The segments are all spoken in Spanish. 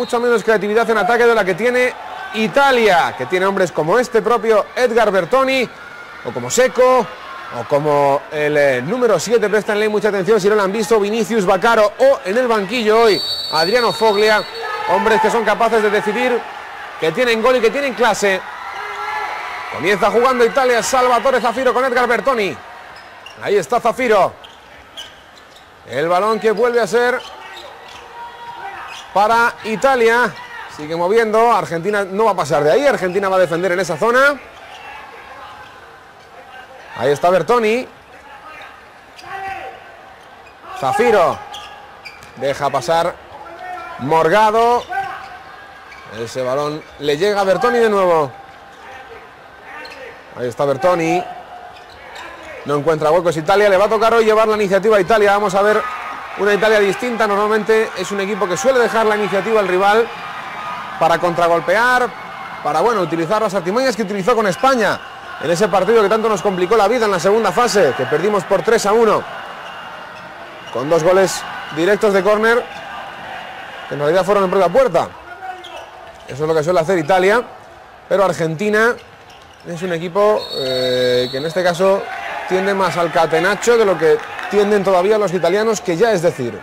Mucha menos creatividad en ataque de la que tiene Italia, que tiene hombres como este propio Edgar Bertoni, o como Seco, o como el número 7, préstanle mucha atención si no lo han visto, Vinicius Bacaro, o en el banquillo hoy, Adriano Foglia, hombres que son capaces de decidir, que tienen gol y que tienen clase. Comienza jugando Italia, Salvatore Zafiro con Edgar Bertoni. Ahí está Zafiro. El balón que vuelve a ser para Italia. Sigue moviendo, Argentina no va a pasar de ahí, Argentina va a defender en esa zona. Ahí está Bertoni. Zafiro. Deja pasar Morgado. Ese balón le llega a Bertoni de nuevo. Ahí está Bertoni. No encuentra huecos Italia. Le va a tocar hoy llevar la iniciativa a Italia. Vamos a ver una Italia distinta. Normalmente es un equipo que suele dejar la iniciativa al rival para contragolpear, para utilizar las artimañas que utilizó con España en ese partido que tanto nos complicó la vida en la segunda fase, que perdimos por 3-1... con dos goles directos de córner, que en realidad fueron en propia puerta. Eso es lo que suele hacer Italia, pero Argentina es un equipo que en este caso tiende más al catenacho de lo que tienden todavía los italianos, que ya es decir.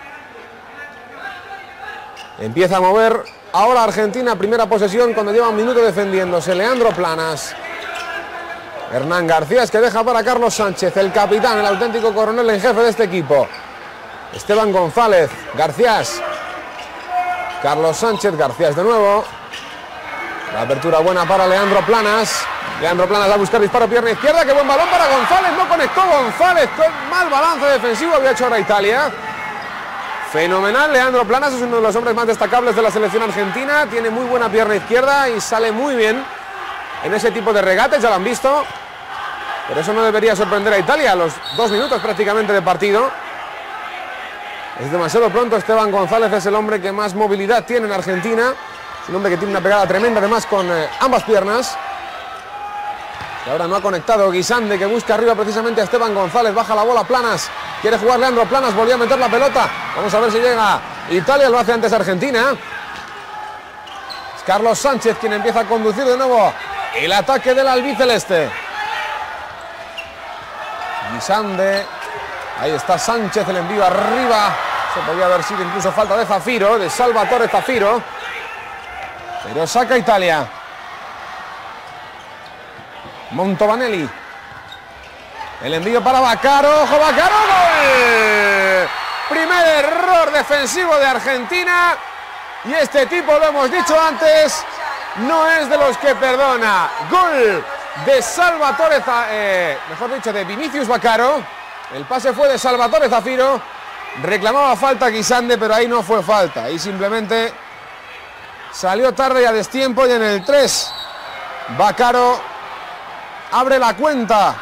Empieza a mover ahora Argentina, primera posesión cuando lleva un minuto defendiéndose, Leandro Planas. Hernán García es que deja para Carlos Sánchez, el capitán, el auténtico coronel en jefe de este equipo. Esteban González, García. Carlos Sánchez, García de nuevo. La apertura buena para Leandro Planas. Leandro Planas va a buscar disparo, pierna izquierda, qué buen balón para González, no conectó González, con mal balance defensivo había hecho ahora Italia. Fenomenal, Leandro Planas es uno de los hombres más destacables de la selección argentina, tiene muy buena pierna izquierda y sale muy bien en ese tipo de regates, ya lo han visto, pero eso no debería sorprender a Italia a los 2 minutos prácticamente de partido. Es demasiado pronto. Esteban González es el hombre que más movilidad tiene en Argentina, es un hombre que tiene una pegada tremenda además con ambas piernas, y ahora no ha conectado. Guisande, que busca arriba precisamente a Esteban González, baja la bola Planas, quiere jugar Leandro Planas, volvió a meter la pelota, vamos a ver si llega Italia, lo hace antes Argentina. Es Carlos Sánchez quien empieza a conducir de nuevo el ataque del albiceleste. Guisande. Ahí está Sánchez, el envío arriba. Se podía haber sido incluso falta de Zafiro, de Salvatore Zafiro. Pero saca Italia. Mantovanelli. El envío para Bacaro. ¡Ojo, Bacaro! ¡Gol! Primer error defensivo de Argentina. Y este tipo, lo hemos dicho antes, no es de los que perdona. Gol de Salvatore, de Vinicius Bacaro. El pase fue de Salvatore Zafiro. Reclamaba falta Guisande, pero ahí no fue falta. Ahí simplemente salió tarde y a destiempo. Y en el 3, Bacaro abre la cuenta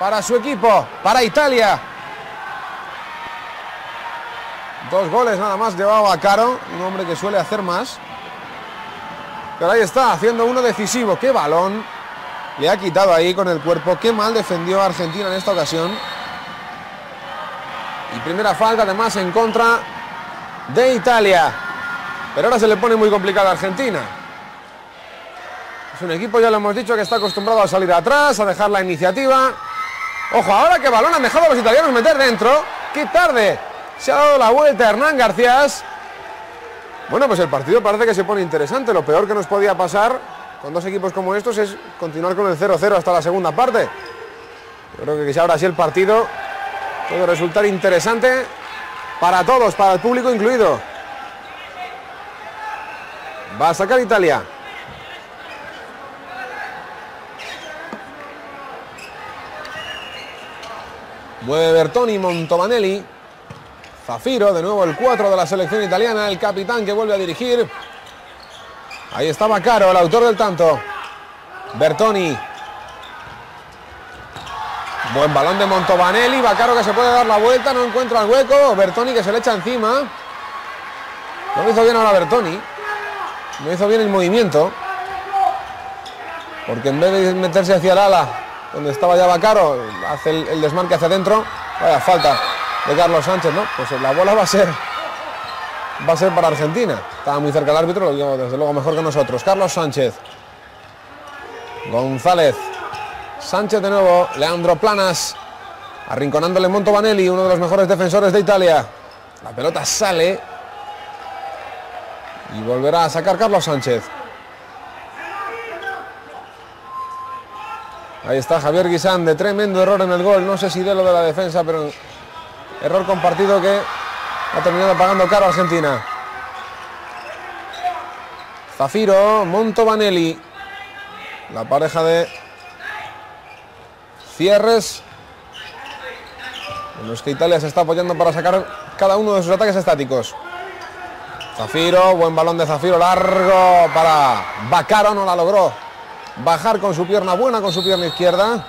para su equipo, para Italia. 2 goles nada más llevaba Bacaro, un hombre que suele hacer más. Pero ahí está, haciendo uno decisivo. ¡Qué balón! Le ha quitado ahí con el cuerpo. ¡Qué mal defendió Argentina en esta ocasión! Y primera falta además en contra de Italia. Pero ahora se le pone muy complicada a Argentina. Es un equipo, ya lo hemos dicho, que está acostumbrado a salir atrás, a dejar la iniciativa. ¡Ojo ahora! ¡Qué balón! Han dejado a los italianos meter dentro. ¡Qué tarde! Se ha dado la vuelta Hernán García. Bueno, pues el partido parece que se pone interesante. Lo peor que nos podía pasar con dos equipos como estos es continuar con el 0-0 hasta la segunda parte. Yo creo que quizá ahora sí el partido puede resultar interesante para todos, para el público incluido. Va a sacar Italia. Mueve Bertoni, Mantovanelli. Zafiro, de nuevo el 4 de la selección italiana, el capitán que vuelve a dirigir. Ahí está Bacaro, el autor del tanto. Bertoni. Buen balón de Mantovanelli. Bacaro que se puede dar la vuelta, no encuentra el hueco. Bertoni que se le echa encima. No lo hizo bien ahora Bertoni. No hizo bien el movimiento, porque en vez de meterse hacia el ala, donde estaba ya Bacaro, hace el desmarque hacia adentro. Vaya falta de Carlos Sánchez, ¿no? Pues la bola va a ser va a ser para Argentina. Estaba muy cerca el árbitro, lo vio desde luego mejor que nosotros. Carlos Sánchez. González. Sánchez de nuevo. Leandro Planas. Arrinconándole Mantovanelli, uno de los mejores defensores de Italia. La pelota sale. Y volverá a sacar Carlos Sánchez. Ahí está Javier Guisande, tremendo error en el gol, no sé si de lo de la defensa, pero error compartido que ha terminado pagando caro Argentina. Zafiro, Mantovanelli, la pareja de cierres en los que Italia se está apoyando para sacar cada uno de sus ataques estáticos. Zafiro, buen balón de Zafiro, largo para Bacaro, no la logró bajar con su pierna buena, con su pierna izquierda.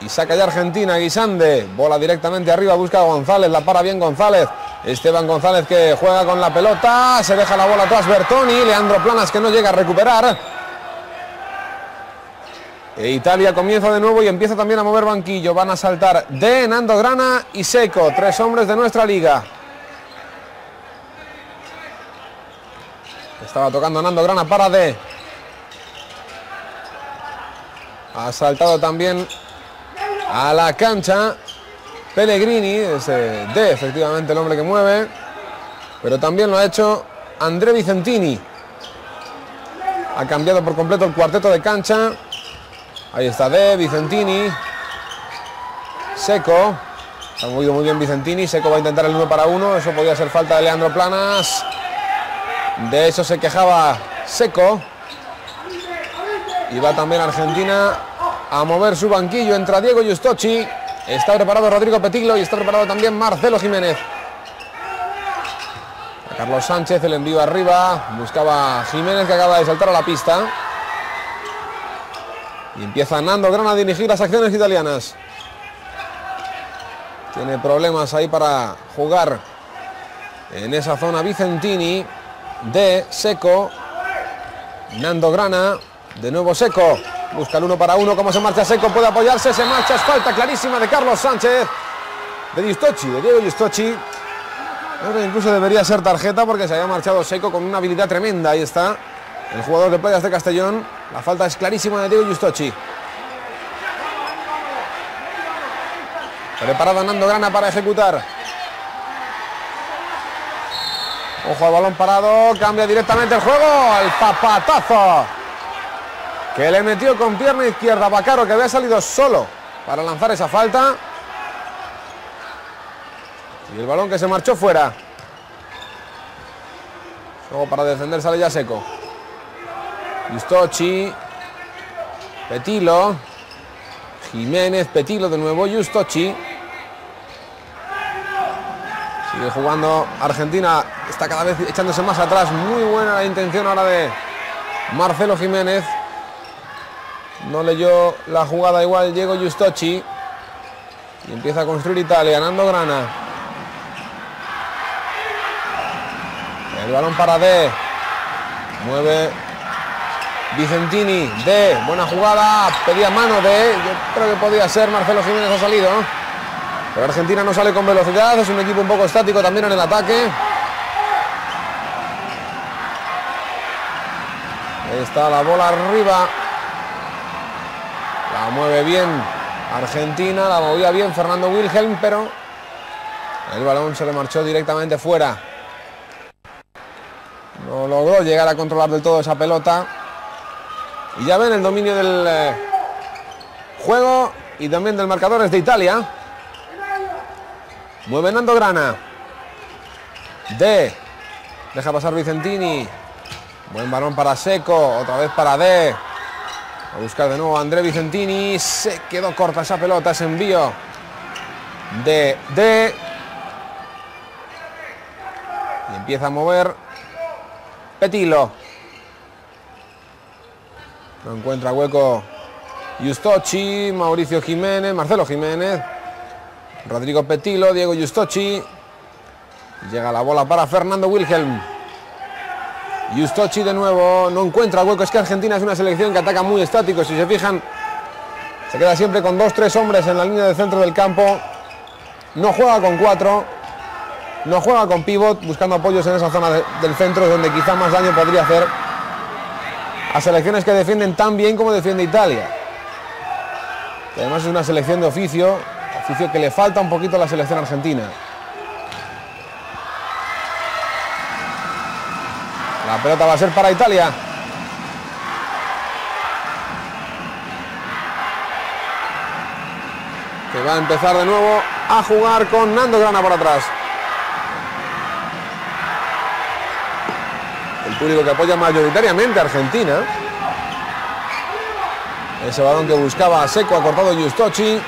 Y saca ya Argentina, Guisande. Bola directamente arriba, busca a González, la para bien González. Esteban González que juega con la pelota, se deja la bola atrás Bertoni, Leandro Planas que no llega a recuperar. E Italia comienza de nuevo y empieza también a mover banquillo. Van a saltar de Nando Grana y Seco, tres hombres de nuestra liga. Estaba tocando Nando Grana para D. Ha saltado también a la cancha Pellegrini, ese D, efectivamente el hombre que mueve. Pero también lo ha hecho André Vicentini. Ha cambiado por completo el cuarteto de cancha. Ahí está D, Vicentini, Seco. Se ha movido muy bien Vicentini. Seco va a intentar el 1 para 1. Eso podía ser falta de Leandro Planas. De eso se quejaba Seco. Y va también Argentina a mover su banquillo. Entra Diego Giustozzi. Está preparado Rodrigo Petillo y está preparado también Marcelo Jiménez. A Carlos Sánchez, el envío arriba. Buscaba Jiménez que acaba de saltar a la pista. Y empieza Nando Grana a dirigir las acciones italianas. Tiene problemas ahí para jugar en esa zona Vicentini. De Seco, Nando Grana, de nuevo Seco, busca el 1 para 1, como se marcha Seco, puede apoyarse, se marcha, es falta clarísima de Carlos Sánchez, de Giustozzi, de Diego Giustozzi. Creo que incluso debería ser tarjeta porque se había marchado Seco con una habilidad tremenda. Ahí está el jugador de Playas de Castellón, la falta es clarísima de Diego Giustozzi. Preparado Nando Grana para ejecutar. Ojo al balón parado, cambia directamente el juego, el papatazo que le metió con pierna izquierda Bacaro, que había salido solo para lanzar esa falta. Y el balón que se marchó fuera. Luego para defender sale ya Seco. Giustozzi, Petillo, Jiménez, Petillo de nuevo, Giustozzi. Sigue jugando Argentina, está cada vez echándose más atrás. Muy buena la intención ahora de Marcelo Jiménez. No leyó la jugada igual Diego Giustozzi. Y empieza a construir Italia, Nando Grana. El balón para D. Mueve Vicentini. D, buena jugada, pedía mano D. Yo creo que podía ser, Marcelo Jiménez ha salido, ¿no? Pero Argentina no sale con velocidad, es un equipo un poco estático también en el ataque. Ahí está la bola arriba. La mueve bien Argentina, la movía bien Fernando Wilhelm, pero el balón se le marchó directamente fuera. No logró llegar a controlar del todo esa pelota. Y ya ven el dominio del juego y también del marcador es de Italia. Mueve Nando Grana. D. Deja pasar Vicentini. Buen balón para Seco. Otra vez para D. A buscar de nuevo a André Vicentini. Se quedó corta esa pelota. Ese envío. D. Y empieza a mover Petillo. No encuentra hueco Giustozzi. Mauricio Jiménez. Marcelo Jiménez. Rodrigo Petillo, Diego Giustozzi. Llega la bola para Fernando Wilhelm. Giustozzi de nuevo, no encuentra hueco. Es que Argentina es una selección que ataca muy estático. Si se fijan, se queda siempre con 2 o 3 hombres en la línea de centro del campo. No juega con 4, no juega con pivot, buscando apoyos en esa zona del centro, donde quizá más daño podría hacer a selecciones que defienden tan bien como defiende Italia. Y además es una selección de oficio que le falta un poquito a la selección argentina. La pelota va a ser para Italia. Que va a empezar de nuevo a jugar con Nando Grana por atrás. El público que apoya mayoritariamente a Argentina. Ese balón que buscaba a Seco, ha cortado Giustozzi.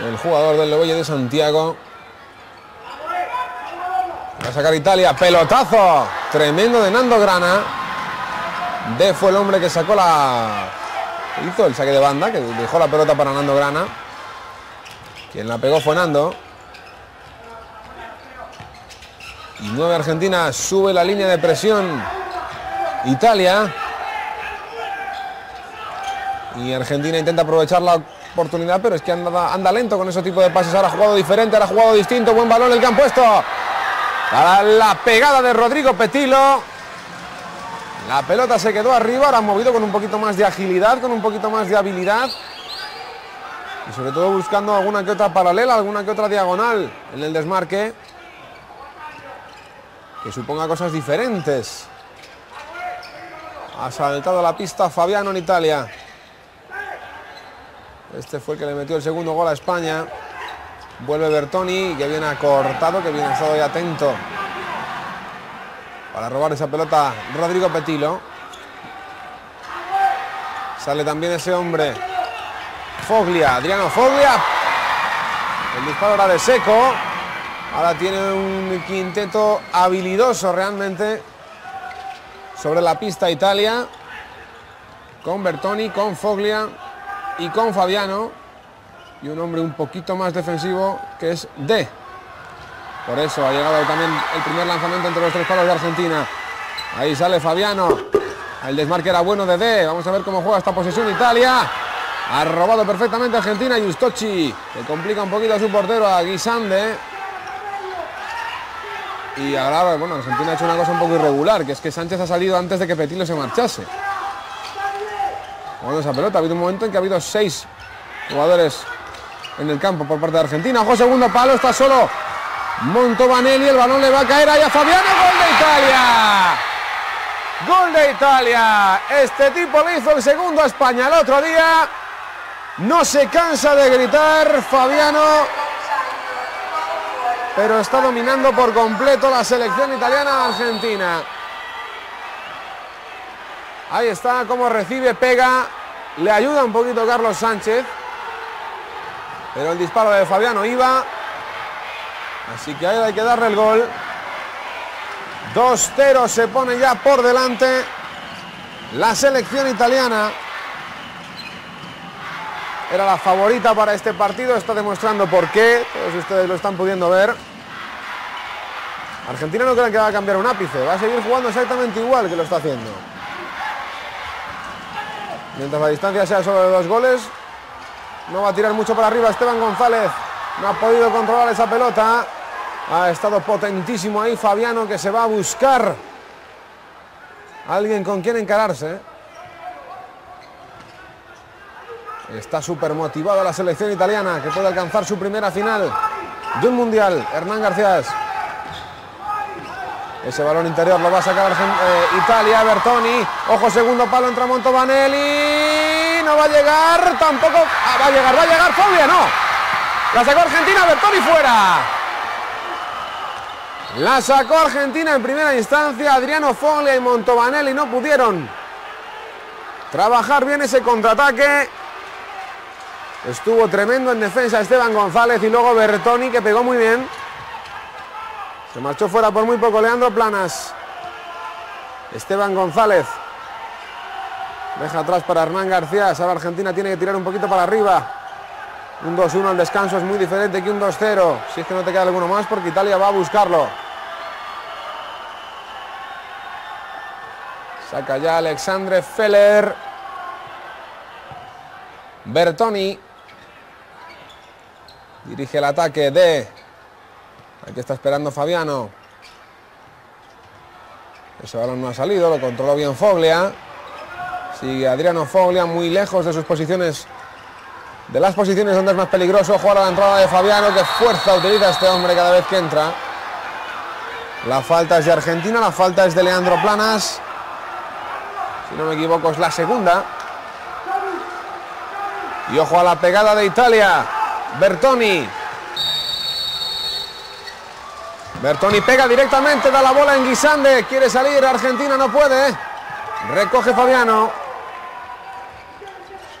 El jugador del Loboye de Santiago. Va a sacar Italia. Pelotazo tremendo de Nando Grana. De fue el hombre que sacó la... hizo el saque de banda, que dejó la pelota para Nando Grana. Quien la pegó fue Nando. Y 9 Argentina, sube la línea de presión Italia. Y Argentina intenta aprovechar la oportunidad, pero es que anda lento con ese tipo de pases. Ahora ha jugado diferente, ahora ha jugado distinto. Buen balón el que han puesto para la pegada de Rodrigo Petillo. La pelota se quedó arriba, ahora han movido con un poquito más de agilidad, con un poquito más de habilidad. Y sobre todo buscando alguna que otra paralela, alguna que otra diagonal en el desmarque, que suponga cosas diferentes. Ha saltado la pista Fabiano en Italia. Este fue el que le metió el segundo gol a España. Vuelve Bertoni, que bien ha cortado, que bien ha estado ahí atento para robar esa pelota Rodrigo Petillo. Sale también ese hombre, Foglia, Adriano Foglia. El disparo era de Seco. Ahora tiene un quinteto habilidoso realmente sobre la pista Italia, con Bertoni, con Foglia y con Fabiano, y un hombre un poquito más defensivo que es D. Por eso ha llegado también el primer lanzamiento entre los tres palos de Argentina. Ahí sale Fabiano, el desmarque era bueno de D. Vamos a ver cómo juega esta posesión Italia. Ha robado perfectamente Argentina. Giustozzi, que complica un poquito a su portero, a Guisande. Y ahora, bueno, Argentina ha hecho una cosa un poco irregular, que es que Sánchez ha salido antes de que Petillo se marchase. Bueno, esa pelota, ha habido un momento en que ha habido 6 jugadores en el campo por parte de Argentina. Ojo, segundo palo, está solo Mantovanelli, el balón le va a caer ahí a Fabiano. ¡Gol de Italia! ¡Gol de Italia! Este tipo le hizo el segundo a España el otro día. No se cansa de gritar Fabiano, pero está dominando por completo la selección italiana a Argentina. Ahí está, como recibe, pega, le ayuda un poquito Carlos Sánchez, pero el disparo de Fabiano iba, así que ahí hay que darle el gol. 2-0 se pone ya por delante la selección italiana. Era la favorita para este partido, está demostrando por qué, todos ustedes lo están pudiendo ver. Argentina no cree que va a cambiar un ápice, va a seguir jugando exactamente igual que lo está haciendo. Mientras la distancia sea sobre 2 goles, no va a tirar mucho para arriba. Esteban González no ha podido controlar esa pelota. Ha estado potentísimo ahí Fabiano, que se va a buscar alguien con quien encararse. Está súper motivado la selección italiana, que puede alcanzar su primera final de un mundial. Hernán García. Ese balón interior lo va a sacar Italia, Bertoni. Ojo, segundo palo, entra Mantovanelli. No va a llegar, tampoco... Ah, va a llegar, Foglia, no. La sacó Argentina, Bertoni fuera. La sacó Argentina en primera instancia. Adriano Foglia y Mantovanelli no pudieron trabajar bien ese contraataque. Estuvo tremendo en defensa Esteban González, y luego Bertoni, que pegó muy bien. Se marchó fuera por muy poco Leandro Planas. Esteban González deja atrás para Hernán García. Ahora Argentina tiene que tirar un poquito para arriba. Un 2-1 al descanso es muy diferente que un 2-0. Si es que no te queda alguno más, porque Italia va a buscarlo. Saca ya Alexandre Feller. Bertoni dirige el ataque de... Aquí está esperando Fabiano. Ese balón no ha salido, lo controló bien Foglia. Sigue Adriano Foglia muy lejos de sus posiciones, de las posiciones donde es más peligroso. Juega la entrada de Fabiano, que fuerza utiliza este hombre cada vez que entra. La falta es de Argentina, la falta es de Leandro Planas. Si no me equivoco es la segunda. Y ojo a la pegada de Italia. Bertoni. Bertoni pega directamente, da la bola en Guisande. Quiere salir, Argentina no puede. Recoge Fabiano.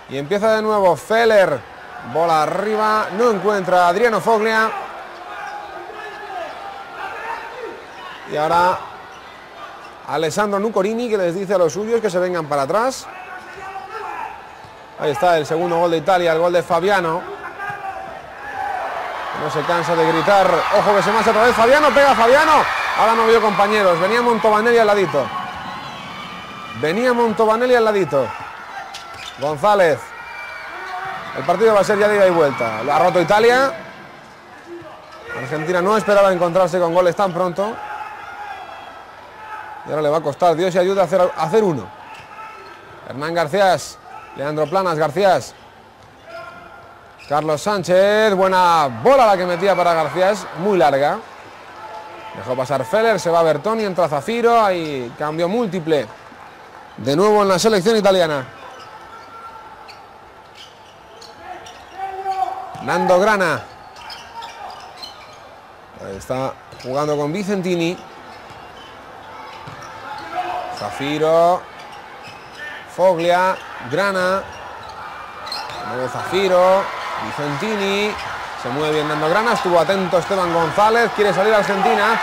Y empieza de nuevo Feller. Bola arriba, no encuentra a Adriano Foglia. Y ahora Alessandro Nuccorini, que les dice a los suyos que se vengan para atrás. Ahí está el segundo gol de Italia, el gol de Fabiano. No se cansa de gritar. Ojo que se marcha otra vez Fabiano, pega Fabiano. Ahora no vio compañeros, venía Mantovanelli al ladito. Venía Mantovanelli al ladito. González. El partido va a ser ya de ida y vuelta. Lo ha roto Italia. Argentina no esperaba encontrarse con goles tan pronto. Y ahora le va a costar, Dios y ayuda, a hacer uno. Hernán García. Leandro Planas, García. Carlos Sánchez. Buena bola la que metía para García. Muy larga. Dejó pasar Feller. Se va Bertoni. Entra Zafiro. Ahí cambio múltiple. De nuevo en la selección italiana. Nando Grana. Ahí está jugando con Vicentini. Zafiro. Foglia. Grana. De nuevo Zafiro. Vicentini. Se mueve bien Nando Grana. Estuvo atento Esteban González. Quiere salir Argentina.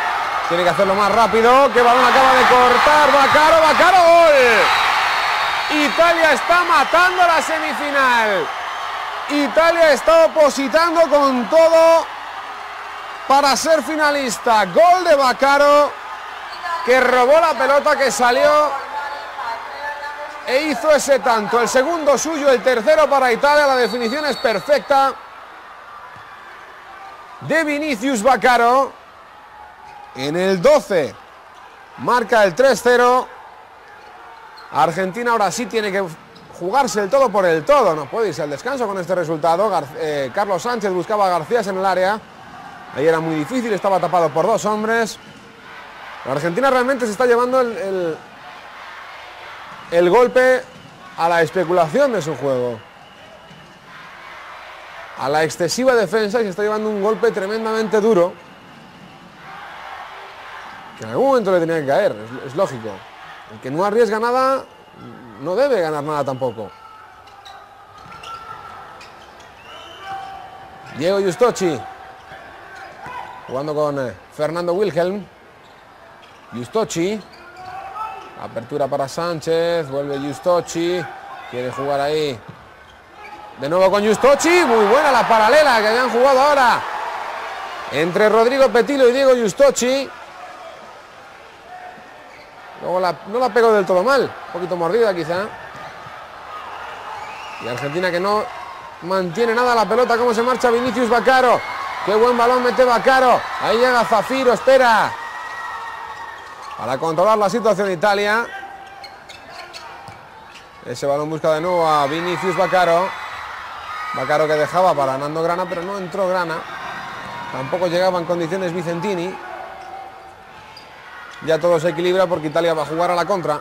Tiene que hacerlo más rápido. Que balón acaba de cortar. Bacaro. Bacaro. Gol. Italia está matando la semifinal. Italia está opositando con todo para ser finalista. Gol de Bacaro, que robó la pelota, que salió e hizo ese tanto. El segundo suyo, el tercero para Italia. La definición es perfecta de Vinicius Bacaro. En el 12 marca el 3-0. Argentina ahora sí tiene que jugarse el todo por el todo, no puede irse al descanso con este resultado. Carlos Sánchez buscaba a García en el área, ahí era muy difícil, estaba tapado por dos hombres. La Argentina realmente se está llevando el golpe a la especulación de su juego, a la excesiva defensa, y se está llevando un golpe tremendamente duro, que en algún momento le tenía que caer, es lógico. El que no arriesga nada no debe ganar nada tampoco. Diego Giustozzi. Jugando con Fernando Wilhelm. Giustozzi. Apertura para Sánchez. Vuelve Giustozzi. Quiere jugar ahí. De nuevo con Giustozzi. Muy buena la paralela que habían jugado ahora entre Rodrigo Petillo y Diego Giustozzi. Luego no la pegó del todo mal, un poquito mordida quizá. Y Argentina que no mantiene nada la pelota. Cómo se marcha Vinicius Bacaro. Qué buen balón mete Bacaro. Ahí llega Zafiro, espera para controlar la situación de Italia. Ese balón busca de nuevo a Vinicius Bacaro. Bacaro que dejaba para Nando Grana, pero no entró Grana. Tampoco llegaba en condiciones Vicentini. Ya todo se equilibra porque Italia va a jugar a la contra.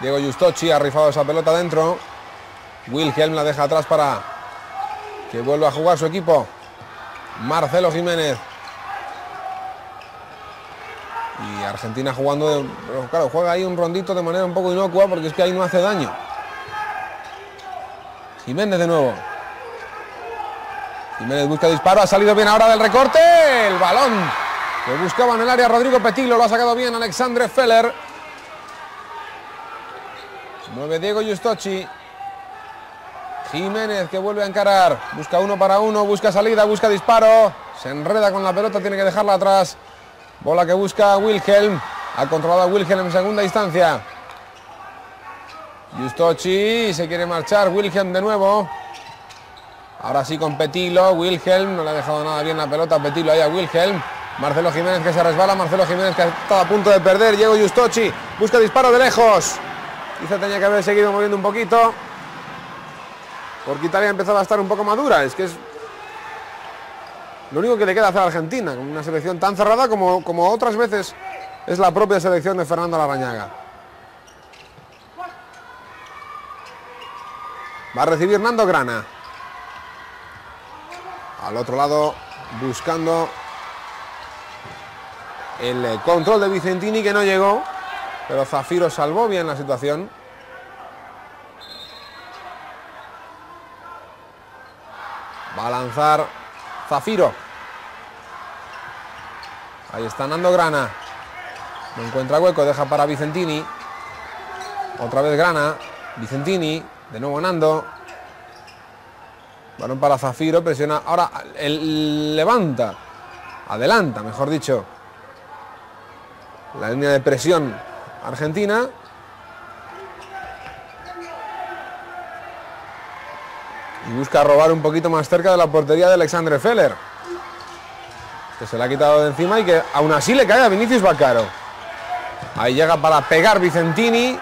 Diego Giustozzi ha rifado esa pelota dentro. Wilhelm la deja atrás para que vuelva a jugar su equipo. Marcelo Jiménez. Y Argentina jugando... Pero claro, juega ahí un rondito de manera un poco inocua, porque es que ahí no hace daño. Jiménez de nuevo. Jiménez busca disparo, ha salido bien ahora del recorte, el balón que buscaba en el área Rodrigo Petillo, lo ha sacado bien Alexandre Feller. Mueve Diego Giustozzi. Jiménez que vuelve a encarar, busca uno para uno, busca salida, busca disparo, se enreda con la pelota, tiene que dejarla atrás. Bola que busca Wilhelm, Ha controlado a Wilhelm en segunda instancia. Giustozzi se quiere marchar. Wilhelm de nuevo. Ahora sí con Petillo. Wilhelm no le ha dejado nada bien la pelota. Petillo ahí a Wilhelm. Marcelo Jiménez que se resbala. Marcelo Jiménez que está a punto de perder. Diego Giustozzi busca disparo de lejos. Quizá tenía que haber seguido moviendo un poquito, porque Italia empezaba a estar un poco madura. Es que es lo único que le queda hacer a Argentina, con una selección tan cerrada como otras veces es la propia selección de Fernando Larrañaga. Va a recibir Nando Grana. Al otro lado buscando el control de Vicentini, que no llegó, pero Zafiro salvó bien la situación. Va a lanzar Zafiro. Ahí está Nando Grana. No encuentra hueco, deja para Vicentini. Otra vez Grana, Vicentini, de nuevo Nando. Balón para Zafiro, presiona. Ahora levanta, adelanta, mejor dicho, la línea de presión argentina. Y busca robar un poquito más cerca de la portería de Alexandre Feller, que se la ha quitado de encima y que aún así le cae a Vinicius Bacaro. Ahí llega para pegar Vicentini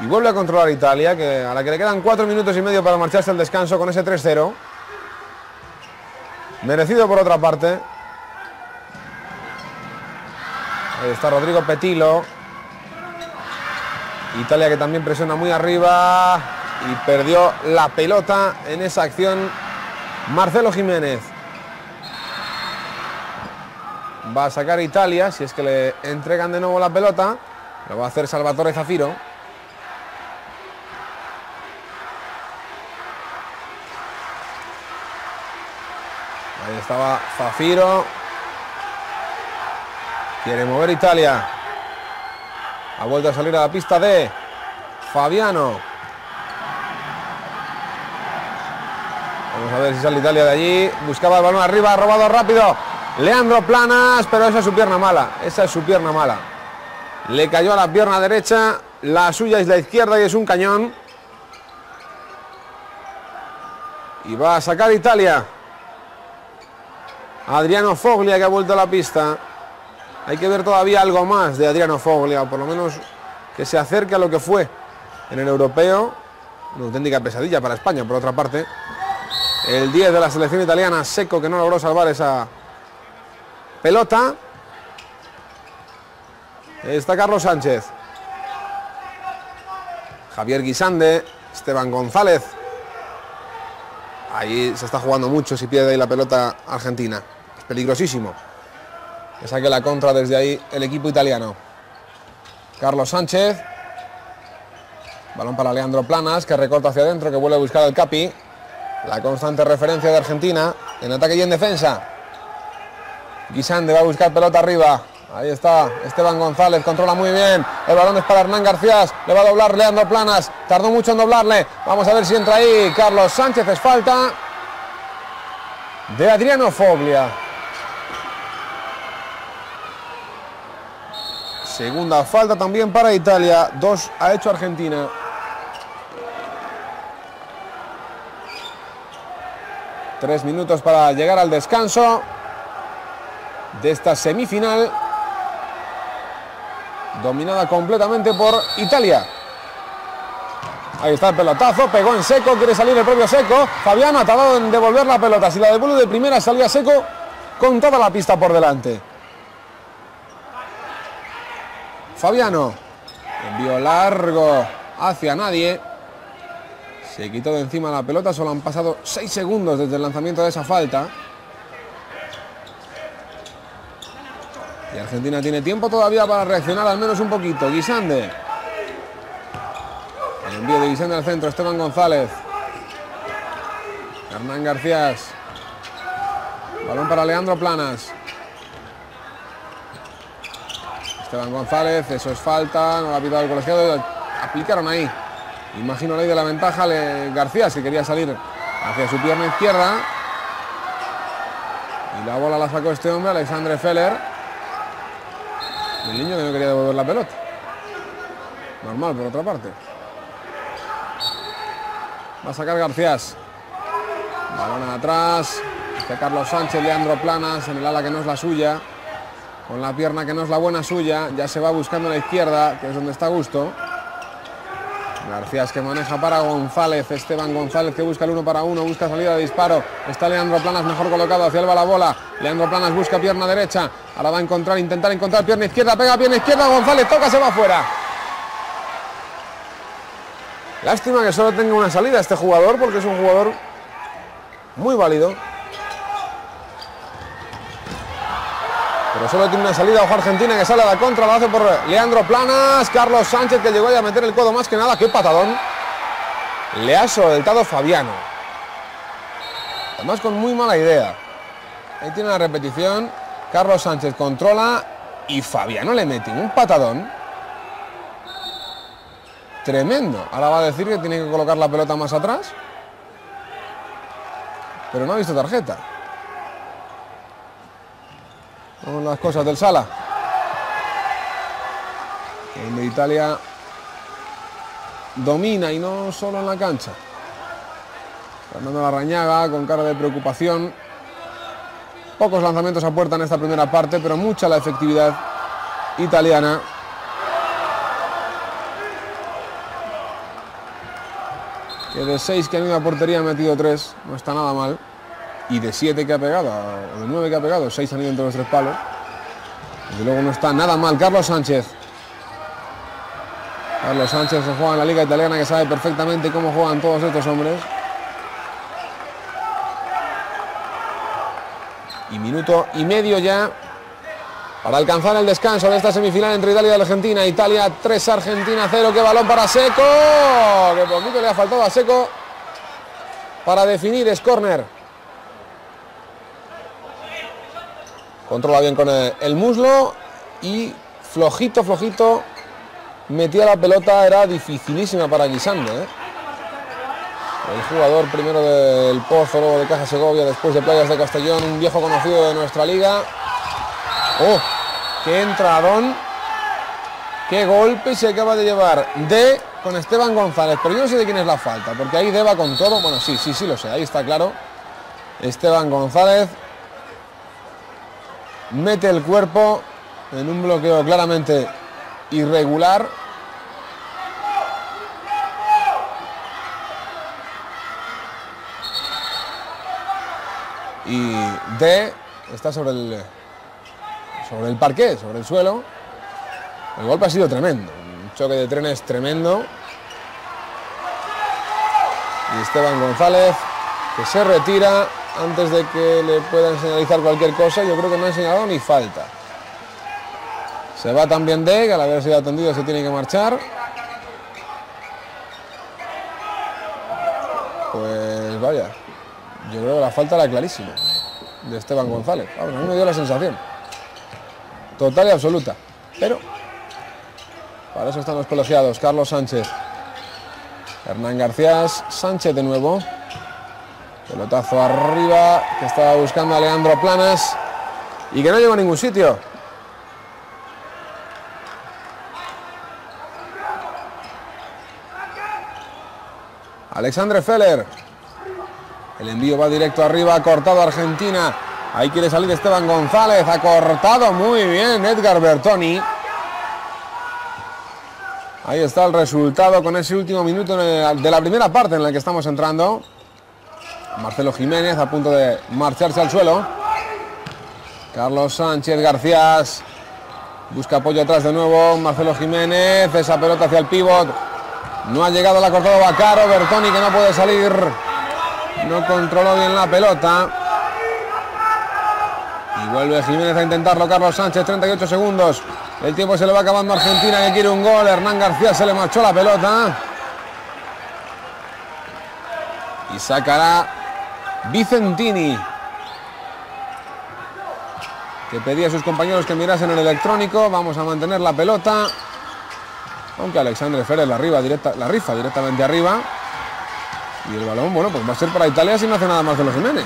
y vuelve a controlar Italia, que a la que le quedan 4 minutos y medio para marcharse al descanso con ese 3-0. Merecido por otra parte. Ahí está Rodrigo Petillo. Italia que también presiona muy arriba. Y perdió la pelota en esa acción Marcelo Jiménez. Va a sacar Italia, si es que le entregan de nuevo la pelota. Lo va a hacer Salvatore Zafiro. Ahí estaba Zafiro. Quiere mover Italia. Ha vuelto a salir a la pista de Fabiano. Vamos a ver si sale Italia de allí. Buscaba el balón arriba, ha robado rápido Leandro Planas, pero esa es su pierna mala. Esa es su pierna mala. Le cayó a la pierna derecha. La suya es la izquierda y es un cañón. Y va a sacar Italia. Adriano Foglia, que ha vuelto a la pista. Hay que ver todavía algo más de Adriano Foglia, o por lo menos que se acerque a lo que fue en el europeo. Una auténtica pesadilla para España, por otra parte. El 10 de la selección italiana, Seco, que no logró salvar esa pelota. Está Carlos Sánchez. Javier Guisande, Esteban González. Ahí se está jugando mucho si pierde ahí la pelota Argentina. Es peligrosísimo. Que saque la contra desde ahí el equipo italiano. Carlos Sánchez. Balón para Leandro Planas, que recorta hacia adentro, que vuelve a buscar el Capi. La constante referencia de Argentina en ataque y en defensa. Guisande va a buscar pelota arriba. Ahí está Esteban González, controla muy bien. El balón es para Hernán García. Le va a doblar Leandro Planas. Tardó mucho en doblarle. Vamos a ver si entra ahí. Carlos Sánchez, es falta de Adriano Foglia. Segunda falta también para Italia. 2 ha hecho Argentina. Tres minutos para llegar al descanso de esta semifinal, dominada completamente por Italia. Ahí está el pelotazo, pegó en Seco, quiere salir el propio Seco. Fabiano ha tardado en devolver la pelota. Si la devuelve de primera, salía Seco con toda la pista por delante. Fabiano, envío largo hacia nadie. Se quitó de encima la pelota, solo han pasado 6 segundos desde el lanzamiento de esa falta. Y Argentina tiene tiempo todavía para reaccionar al menos un poquito. Guisande. El envío de Guisande al centro, Esteban González. Hernán García. Balón para Leandro Planas. Esteban González, eso es falta, no la ha pitado el colegiado, aplicaron ahí. Imagino ley de la ventaja, García, que quería salir hacia su pierna izquierda. Y la bola la sacó este hombre, Alexandre Feller. El niño que no quería devolver la pelota. Normal, por otra parte. Va a sacar García. Balón atrás. Este Carlos Sánchez, Leandro Planas, en el ala que no es la suya. Con la pierna que no es la buena suya. Ya se va buscando a la izquierda, que es donde está Gusto. García que maneja para González. Esteban González que busca el 1 para 1. Busca salida de disparo. Está Leandro Planas mejor colocado. Hacia él va la bola. Leandro Planas busca pierna derecha. Ahora va a intentar encontrar pierna izquierda. Pega pierna izquierda. González toca, se va afuera. Lástima que solo tenga una salida este jugador, porque es un jugador muy válido. Pero solo tiene una salida. Ojo Argentina que sale a la contra, lo hace por Leandro Planas. Carlos Sánchez que llegó ahí a meter el codo más que nada. ¡Qué patadón! Le ha soltado Fabiano. Además con muy mala idea. Ahí tiene la repetición. Carlos Sánchez controla y Fabiano le mete un patadón. Tremendo. Ahora va a decir que tiene que colocar la pelota más atrás. Pero no ha visto tarjeta. Con las cosas del Sala. Donde Italia domina y no solo en la cancha. Fernando Larrañaga con cara de preocupación. Pocos lanzamientos a puerta en esta primera parte, pero mucha la efectividad italiana. Que de 6 que han ido a portería han metido 3, no está nada mal. Y de 7 que ha pegado, o de 9 que ha pegado, 6 han ido entre los 3 palos. Desde luego no está nada mal. Carlos Sánchez. Carlos Sánchez se juega en la liga italiana, que sabe perfectamente cómo juegan todos estos hombres. Y minuto y medio ya para alcanzar el descanso de esta semifinal entre Italia y Argentina. Italia 3, Argentina 0. ¡Qué balón para Seco! Que poquito le ha faltado a Seco para definir. Es córner. Controla bien con el muslo y flojito, flojito metía la pelota. Era dificilísima para Guisande, ¿eh? El jugador primero del Pozo, luego de Caja Segovia, después de Playas de Castellón, un viejo conocido de nuestra liga. ¡Oh! ¡Qué entradón! ¡Qué golpe se acaba de llevar! De con Esteban González, pero yo no sé de quién es la falta, porque ahí Deva con todo. Bueno, sí, lo sé, ahí está claro. Esteban González mete el cuerpo en un bloqueo claramente irregular. Y D está sobre el parqué, sobre el suelo. El golpe ha sido tremendo. Un choque de trenes tremendo. Y Esteban González que se retira. Antes de que le puedan señalizar cualquier cosa, yo creo que no ha señalado ni falta. Se va también Deg, al haber sido atendido se tiene que marchar. Pues vaya, yo creo que la falta era clarísima de Esteban González. A mí me dio la sensación total y absoluta, pero para eso están los colegiados. Carlos Sánchez, Hernán García, Sánchez de nuevo. Pelotazo arriba, que estaba buscando a Leandro Planas y que no llegó a ningún sitio. Alexandre Feller. El envío va directo arriba, ha cortado Argentina. Ahí quiere salir Esteban González, ha cortado muy bien Edgar Bertoni. Ahí está el resultado con ese último minuto de la primera parte en la que estamos entrando. Marcelo Jiménez a punto de marcharse al suelo. Carlos Sánchez García busca apoyo atrás de nuevo. Marcelo Jiménez, esa pelota hacia el pívot. No ha llegado, la ha cortado Bacaro. Bertoni que no puede salir. No controló bien la pelota. Y vuelve Jiménez a intentarlo. Carlos Sánchez, 38 segundos. El tiempo se le va acabando a Argentina, que quiere un gol. Hernán García se le marchó la pelota. Y sacará Vicentini, que pedía a sus compañeros que mirasen el electrónico. Vamos a mantener la pelota, aunque Alexandre Feller la rifa directamente arriba. Y el balón, bueno, pues va a ser para Italia si no hace nada más de los Jiménez.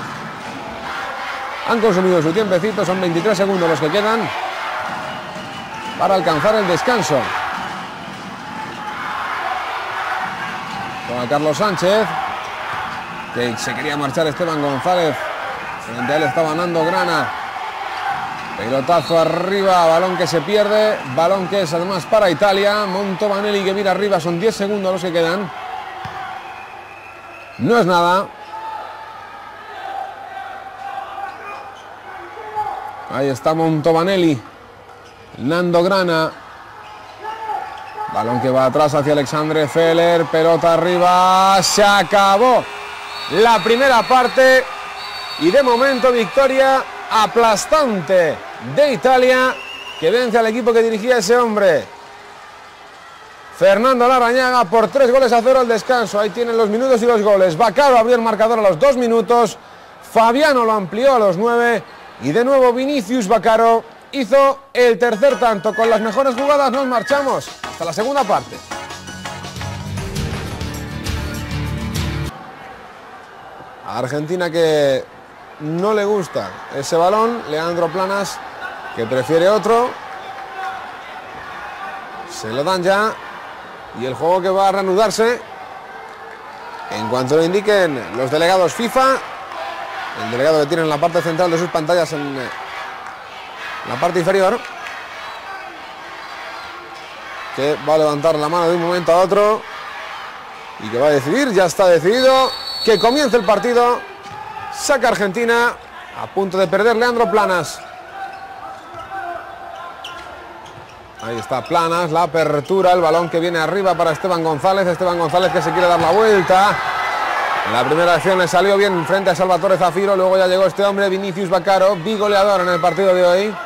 Han consumido su tiempecito, son 23 segundos los que quedan. para alcanzar el descanso. Con Carlos Sánchez, que se quería marchar Esteban González. Frente a él estaba Nando Grana. Pelotazo arriba, balón que se pierde. Balón que es además para Italia. Mantovanelli que mira arriba, son 10 segundos los que quedan. No es nada. Ahí está Mantovanelli. Nando Grana. Balón que va atrás hacia Alexandre Feller. Pelota arriba. Se acabó la primera parte. Y de momento victoria aplastante de Italia, que vence al equipo que dirigía ese hombre, Fernando Larrañaga, por 3-0 al descanso. Ahí tienen los minutos y los goles. Bacaro abrió el marcador a los 2 minutos. Fabiano lo amplió a los 9. Y de nuevo Vinicius Bacaro hizo el tercer tanto. Con las mejores jugadas nos marchamos hasta la segunda parte. A Argentina que no le gusta ese balón. Leandro Planas que prefiere otro. Se lo dan ya. Y el juego que va a reanudarse en cuanto lo indiquen los delegados FIFA. El delegado que tiene en la parte central de sus pantallas, en la parte inferior, que va a levantar la mano de un momento a otro y que va a decidir. Ya está decidido que comience el partido. Saca Argentina, a punto de perder Leandro Planas. Ahí está Planas, la apertura, el balón que viene arriba para Esteban González. Esteban González que se quiere dar la vuelta. En la primera acción le salió bien frente a Salvatore Zafiro. Luego ya llegó este hombre, Vinicius Bacaro, bigoleador en el partido de hoy.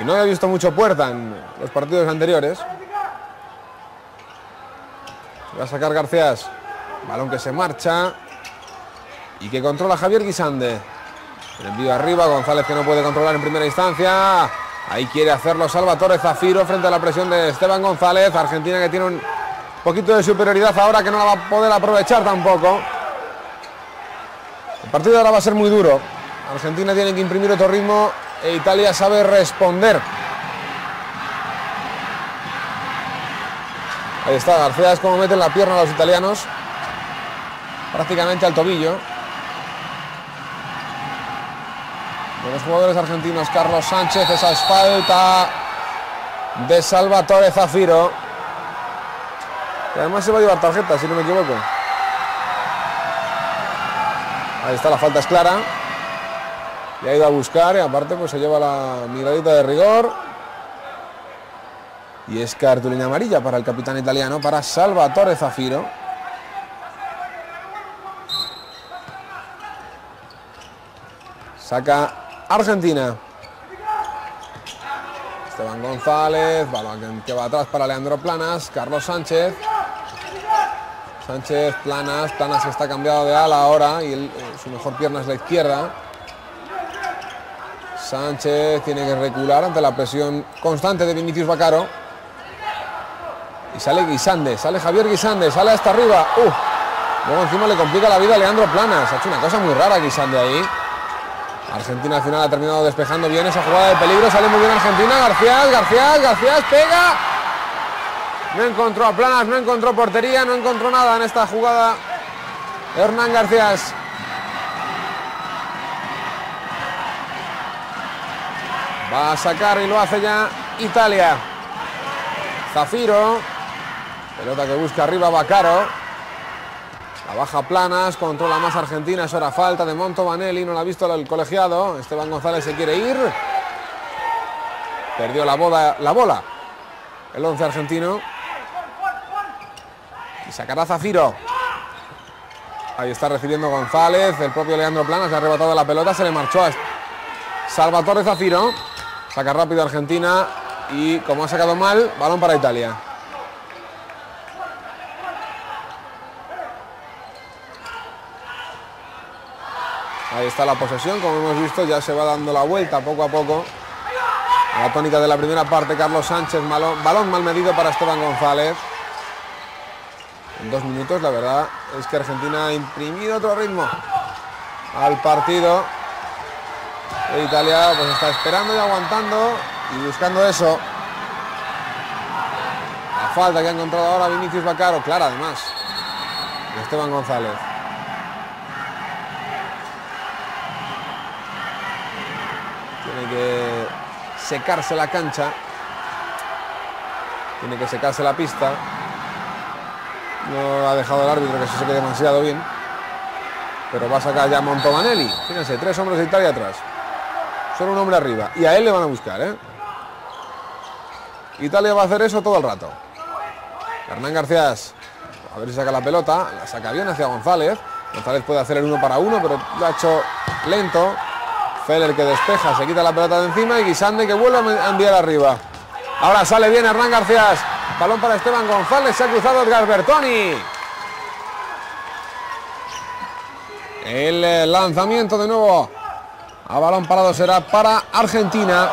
Y no había visto mucho puerta en los partidos anteriores. Se va a sacar García. Balón que se marcha y que controla Javier Guisande. El envío arriba, González que no puede controlar en primera instancia. Ahí quiere hacerlo Salvatore Zafiro frente a la presión de Esteban González. Argentina que tiene un poquito de superioridad ahora, que no la va a poder aprovechar tampoco. El partido ahora va a ser muy duro. Argentina tiene que imprimir otro ritmo e Italia sabe responder. Ahí está García, es como meten la pierna a los italianos, prácticamente al tobillo. De los jugadores argentinos, Carlos Sánchez, esa es falta de Salvatore Zafiro, que además se va a llevar tarjeta, si no me equivoco. Ahí está, la falta es clara. Y ha ido a buscar, y aparte pues se lleva la miradita de rigor. Y es cartulina amarilla para el capitán italiano, para Salvatore Zafiro. Saca Argentina. Esteban González, balón que va atrás para Leandro Planas. Carlos Sánchez. Sánchez, Planas. Planas está cambiado de ala ahora y su mejor pierna es la izquierda. Sánchez tiene que recular ante la presión constante de Vinicius Bacaro. Y sale Guisande, sale Javier Guisande, sale hasta arriba. Luego encima le complica la vida a Leandro Planas. Ha hecho una cosa muy rara Guisande ahí. Argentina al final ha terminado despejando bien esa jugada de peligro. Sale muy bien Argentina. García pega. No encontró a Planas, no encontró portería, no encontró nada en esta jugada Hernán García. Va a sacar y lo hace ya Italia. Zafiro. Pelota que busca arriba Bacaro. La baja Planas, controla más Argentina, es hora falta de Mantovanelli, no la ha visto el colegiado. Esteban González se quiere ir. Perdió la bola. El 11 argentino. Y sacará Zafiro. Ahí está recibiendo González, el propio Leandro Planas, le ha arrebatado la pelota, se le marchó a Salvatore Zafiro. Saca rápido Argentina y como ha sacado mal, balón para Italia. Ahí está la posesión, como hemos visto, ya se va dando la vuelta poco a poco a la tónica de la primera parte. Carlos Sánchez, balón mal medido para Esteban González. En 2 minutos, la verdad es que Argentina ha imprimido otro ritmo al partido. E Italia pues está esperando y aguantando y buscando eso. falta que ha encontrado ahora Vinicius Bacaro, clara además, de Esteban González. Tiene que secarse la cancha, tiene que secarse la pista. No ha dejado el árbitro que se seque demasiado bien, pero va a sacar ya Mantovanelli. Fíjense, tres hombres de Italia atrás, solo un hombre arriba, y a él le van a buscar, ¿eh? Italia va a hacer eso todo el rato. Hernán García, a ver si saca la pelota, la saca bien hacia González. González puede hacer el 1 para 1, pero lo ha hecho lento. Feller que despeja, se quita la pelota de encima y Guisande que vuelve a enviar arriba. Ahora sale bien Hernán García, balón para Esteban González, se ha cruzado Edgar Bertoni. El lanzamiento de nuevo a balón parado será para Argentina.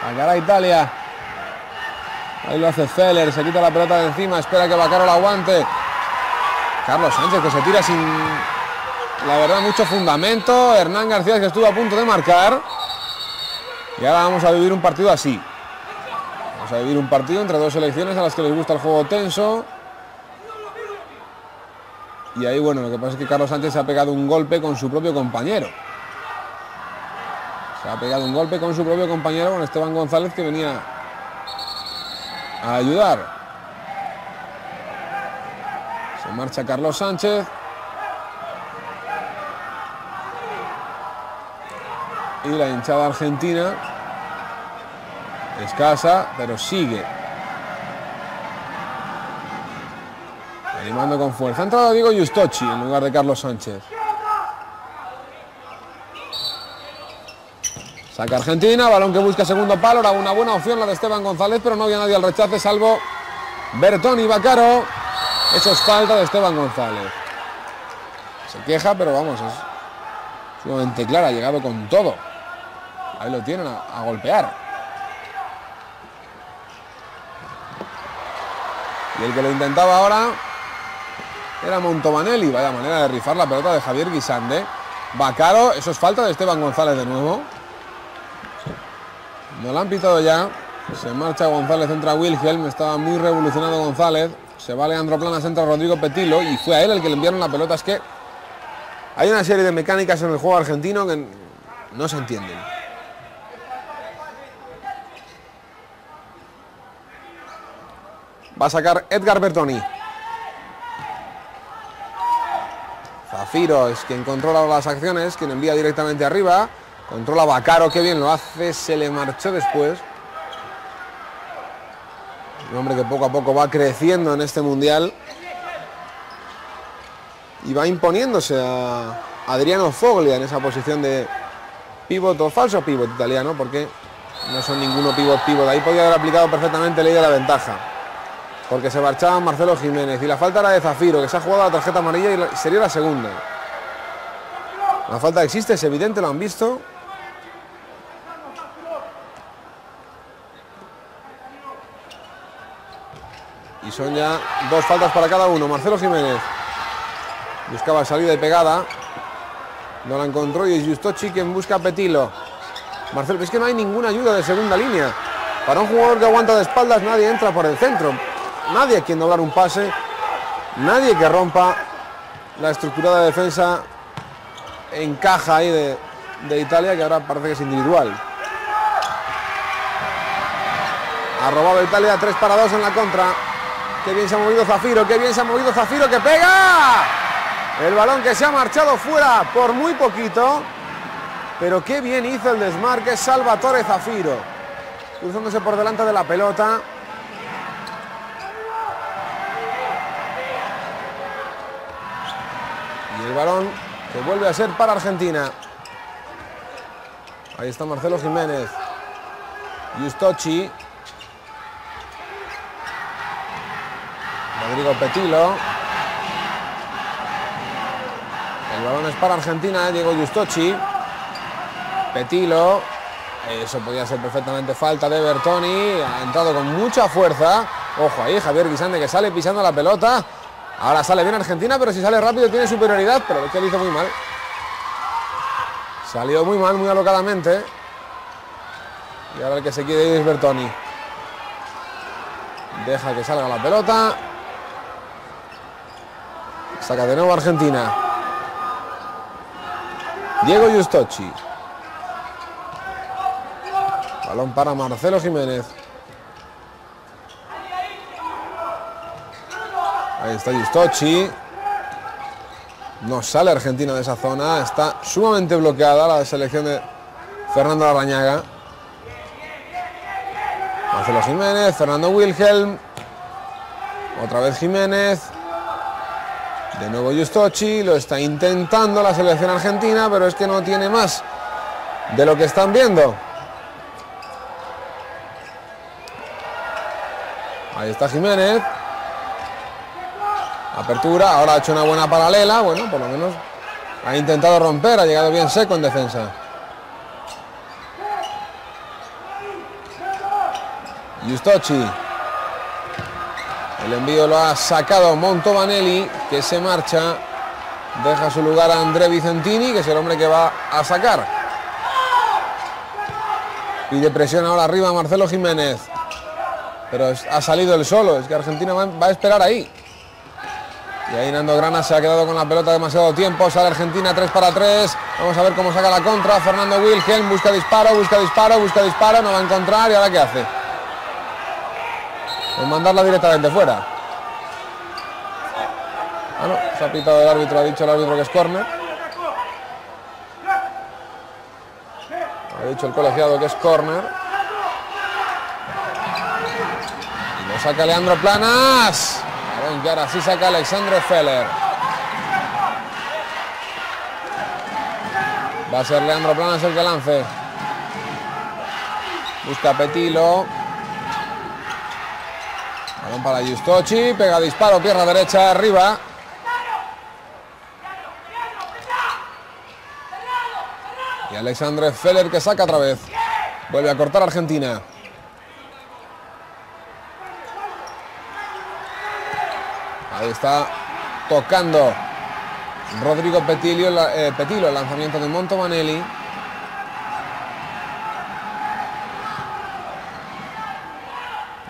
Sacará Italia. Ahí lo hace Feller, se quita la pelota de encima, espera que Bacaro la aguante. Carlos Sánchez que se tira sin, la verdad, mucho fundamento. Hernán García que estuvo a punto de marcar. Y ahora vamos a vivir un partido así. Vamos a vivir un partido entre dos selecciones a las que les gusta el juego tenso. Y ahí, bueno, lo que pasa es que Carlos Sánchez se ha pegado un golpe con su propio compañero. Se ha pegado un golpe con su propio compañero, con Esteban González, que venía a ayudar. Se marcha Carlos Sánchez. Y la hinchada argentina, escasa, pero sigue animando con fuerza. Ha entrado Diego Giustozzi en lugar de Carlos Sánchez. Saca Argentina, balón que busca segundo palo. Era una buena opción la de Esteban González, pero no había nadie al rechace salvo Bertoni y Bacaro. Eso es falta de Esteban González. Se queja, pero vamos, es sumamente clara, ha llegado con todo. Ahí lo tienen a golpear. Y el que lo intentaba ahora era Mantovanelli. Vaya manera de rifar la pelota de Javier Guisande. Bacaro, eso es falta de Esteban González de nuevo. No la han pitado ya. Se marcha González, entra Wilhelm. Estaba muy revolucionado González. Se va Leandro Planas, entra Rodrigo Petillo. Y fue a él el que le enviaron la pelota. Es que hay una serie de mecánicas en el juego argentino que no se entienden. Va a sacar Edgar Bertoni. Zafiro es quien controla las acciones, quien envía directamente arriba. Controla Bacaro, qué bien lo hace, se le marchó después. Un hombre que poco a poco va creciendo en este mundial. Y va imponiéndose a Adriano Foglia en esa posición de pívot o falso pívot italiano, porque no son ninguno pívot. Ahí podía haber aplicado perfectamente ley de la ventaja, porque se marchaba Marcelo Jiménez y la falta era de Zafiro, que se ha jugado la tarjeta amarilla y sería la segunda. La falta existe, es evidente, lo han visto. Y son ya dos faltas para cada uno. Marcelo Jiménez buscaba salida y pegada, no la encontró, y es Giustozzi quien busca a Petillo. Marcelo, es que no hay ninguna ayuda de segunda línea. Para un jugador que aguanta de espaldas, nadie entra por el centro. Nadie quien doblar un pase. Nadie que rompa la estructurada de defensa en caja ahí de Italia, que ahora parece que es individual. Ha robado Italia, 3 para 2 en la contra. Qué bien se ha movido Zafiro, qué bien se ha movido Zafiro, que pega. El balón que se ha marchado fuera por muy poquito. Pero qué bien hizo el desmarque Salvatore Zafiro, cruzándose por delante de la pelota. Y el balón que vuelve a ser para Argentina. Ahí está Marcelo Jiménez. Giustozzi. Rodrigo Petillo. El balón es para Argentina, Diego Giustozzi. Petillo. Eso podía ser perfectamente falta de Bertoni. Ha entrado con mucha fuerza. Ojo ahí, Javier Guisande que sale pisando la pelota. Ahora sale bien Argentina, pero si sale rápido tiene superioridad. Pero es que lo hizo muy mal. Salió muy mal, muy alocadamente. Y ahora el que se quiere ir es Bertoni. Deja que salga la pelota. Saca de nuevo Argentina. Diego Giustozzi. Balón para Marcelo Jiménez. Ahí está Giustozzi. No sale Argentina de esa zona. Está sumamente bloqueada la selección de Fernando Larrañaga. Marcelo Jiménez, Fernando Wilhelm. Otra vez Jiménez. De nuevo Giustozzi. Lo está intentando la selección argentina, pero es que no tiene más de lo que están viendo. Ahí está Jiménez. Apertura, ahora ha hecho una buena paralela, bueno, por lo menos ha intentado romper, ha llegado bien Seco en defensa. Giustozzi. El envío lo ha sacado Mantovanelli, que se marcha. Deja su lugar a André Vicentini, que es el hombre que va a sacar. Y de presión ahora arriba Marcelo Jiménez. Pero ha salido el solo, es que Argentina va a esperar ahí. Y ahí Nando Grana se ha quedado con la pelota demasiado tiempo. Sale Argentina 3 para 3. Vamos a ver cómo saca la contra. Fernando Wilhelm busca disparo, busca disparo, busca disparo. No va a encontrar. ¿Y ahora qué hace? Pues mandarla directamente fuera. Ah, no. Se ha pitado el árbitro. Ha dicho el árbitro que es córner. Ha dicho el colegiado que es córner. Lo saca Leandro Planas. Y ahora sí saca Alexandre Feller. Va a ser Leandro Planas el que lance. Busca Petillo. Balón para Giustozzi. Pega disparo, pierna derecha, arriba. Y Alexandre Feller que saca otra vez. Vuelve a cortar Argentina. Ahí está tocando Rodrigo Petillo, el lanzamiento de Mantovanelli.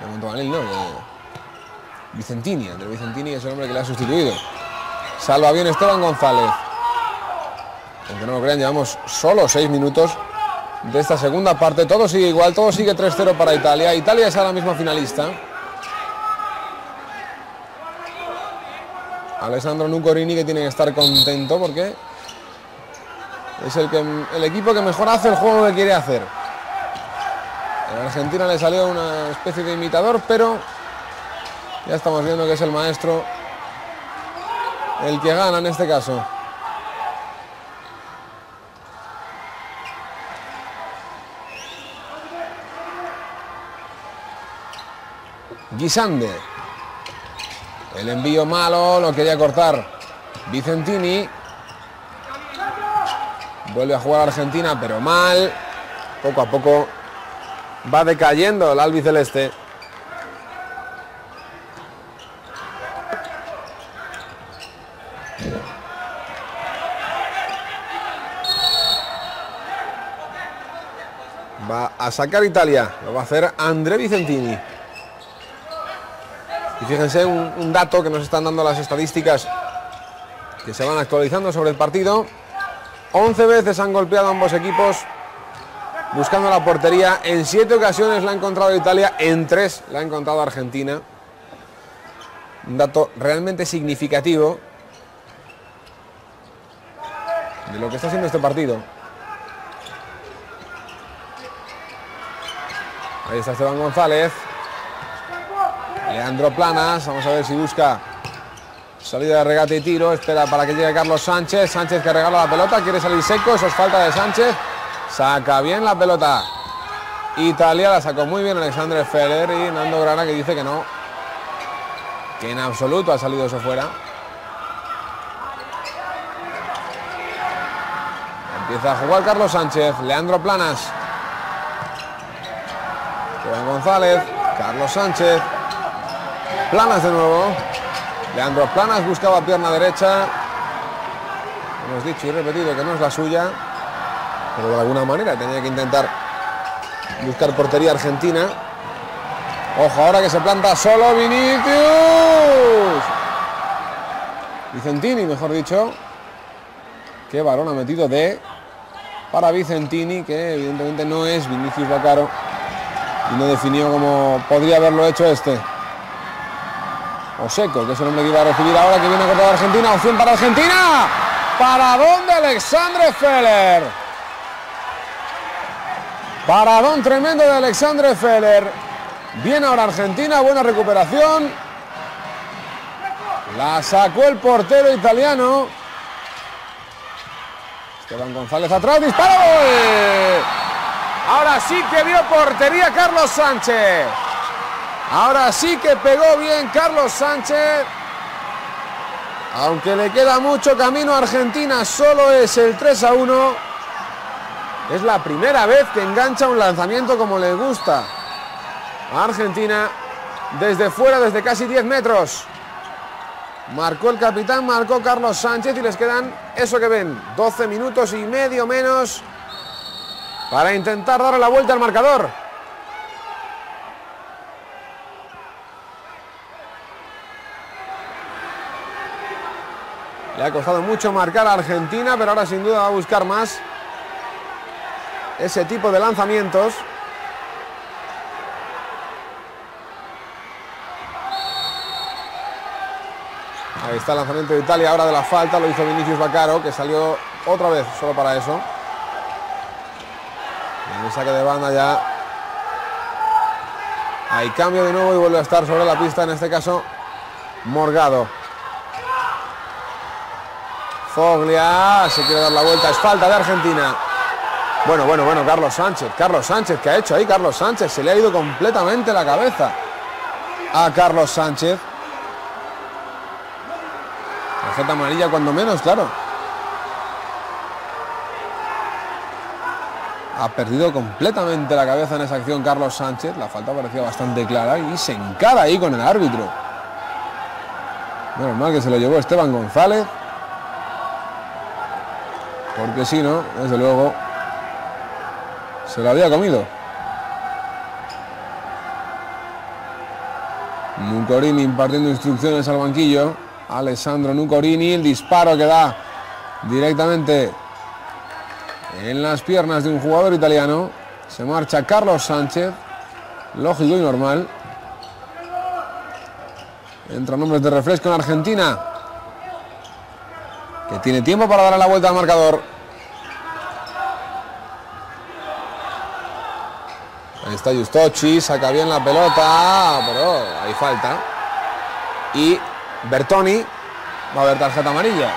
De Mantovanelli no, de Vicentini. André Vicentini es el hombre que le ha sustituido. Salva bien Esteban González. Aunque no lo crean, llevamos solo 6 minutos de esta segunda parte. Todo sigue igual, todo sigue 3-0 para Italia. Italia es ahora mismo finalista. Alessandro Nuccorini, que tiene que estar contento porque es el equipo que mejor hace el juego que quiere hacer. En Argentina le salió una especie de imitador, pero ya estamos viendo que es el maestro el que gana en este caso. Guisande. El envío malo, lo quería cortar Vicentini. Vuelve a jugar Argentina, pero mal. Poco a poco va decayendo el albiceleste. Va a sacar Italia, lo va a hacer André Vicentini. Y fíjense un dato que nos están dando las estadísticas que se van actualizando sobre el partido. 11 veces han golpeado a ambos equipos buscando la portería. En 7 ocasiones la ha encontrado Italia, en 3 la ha encontrado Argentina. Un dato realmente significativo de lo que está haciendo este partido. Ahí está Esteban González. Leandro Planas, vamos a ver si busca salida de regate y tiro, espera para que llegue Carlos Sánchez. Sánchez que regala la pelota, quiere salir Seco, eso es falta de Sánchez. Saca bien la pelota Italia, la sacó muy bien Alexandre Feller. Y Nando Grana que dice que no, que en absoluto ha salido eso fuera. Empieza a jugar Carlos Sánchez, Leandro Planas, Esteban González, Carlos Sánchez, Planas de nuevo. Leandro Planas buscaba pierna derecha. Hemos dicho y repetido que no es la suya, pero de alguna manera tenía que intentar buscar portería argentina. Ojo ahora que se planta solo Vinicius. Vicentini, mejor dicho. Qué balón ha metido para Vicentini, que evidentemente no es Vinicius Bacaro. Y no definió como podría haberlo hecho este. O Seco, que es el hombre que iba a recibir ahora, que viene a cortar Argentina. Opción para Argentina. Paradón de Alexandre Feller. Paradón tremendo de Alexandre Feller. Bien ahora Argentina, buena recuperación. La sacó el portero italiano. Esteban González atrás, dispara, gol. Ahora sí que vio portería Carlos Sánchez. Ahora sí que pegó bien Carlos Sánchez. Aunque le queda mucho camino a Argentina, solo es el 3-1. Es la primera vez que engancha un lanzamiento como le gusta a Argentina. Desde fuera, desde casi 10 metros. Marcó el capitán, marcó Carlos Sánchez y les quedan, eso que ven, 12 minutos y medio menos para intentar darle la vuelta al marcador. Le ha costado mucho marcar a Argentina, pero ahora sin duda va a buscar más ese tipo de lanzamientos. Ahí está el lanzamiento de Italia, ahora de la falta, lo hizo Vinicius Bacaro, que salió otra vez solo para eso. En el saque de banda ya hay cambio de nuevo y vuelve a estar sobre la pista, en este caso Morgado. Foglia se quiere dar la vuelta, es falta de Argentina. Bueno, Carlos Sánchez, ¿qué ha hecho ahí Carlos Sánchez? Se le ha ido completamente la cabeza a Carlos Sánchez. Tarjeta amarilla cuando menos, claro. Ha perdido completamente la cabeza en esa acción Carlos Sánchez. La falta parecía bastante clara y se encara ahí con el árbitro. Menos mal que se lo llevó Esteban González. Porque si no, desde luego, se lo había comido. Nuccorini impartiendo instrucciones al banquillo. Alessandro Nuccorini, el disparo que da directamente en las piernas de un jugador italiano. Se marcha Carlos Sánchez, lógico y normal. Entran hombres de refresco en Argentina, que tiene tiempo para darle la vuelta al marcador. Ahí está Giustozzi, saca bien la pelota, pero hay falta. Y Bertoni, va a haber tarjeta amarilla.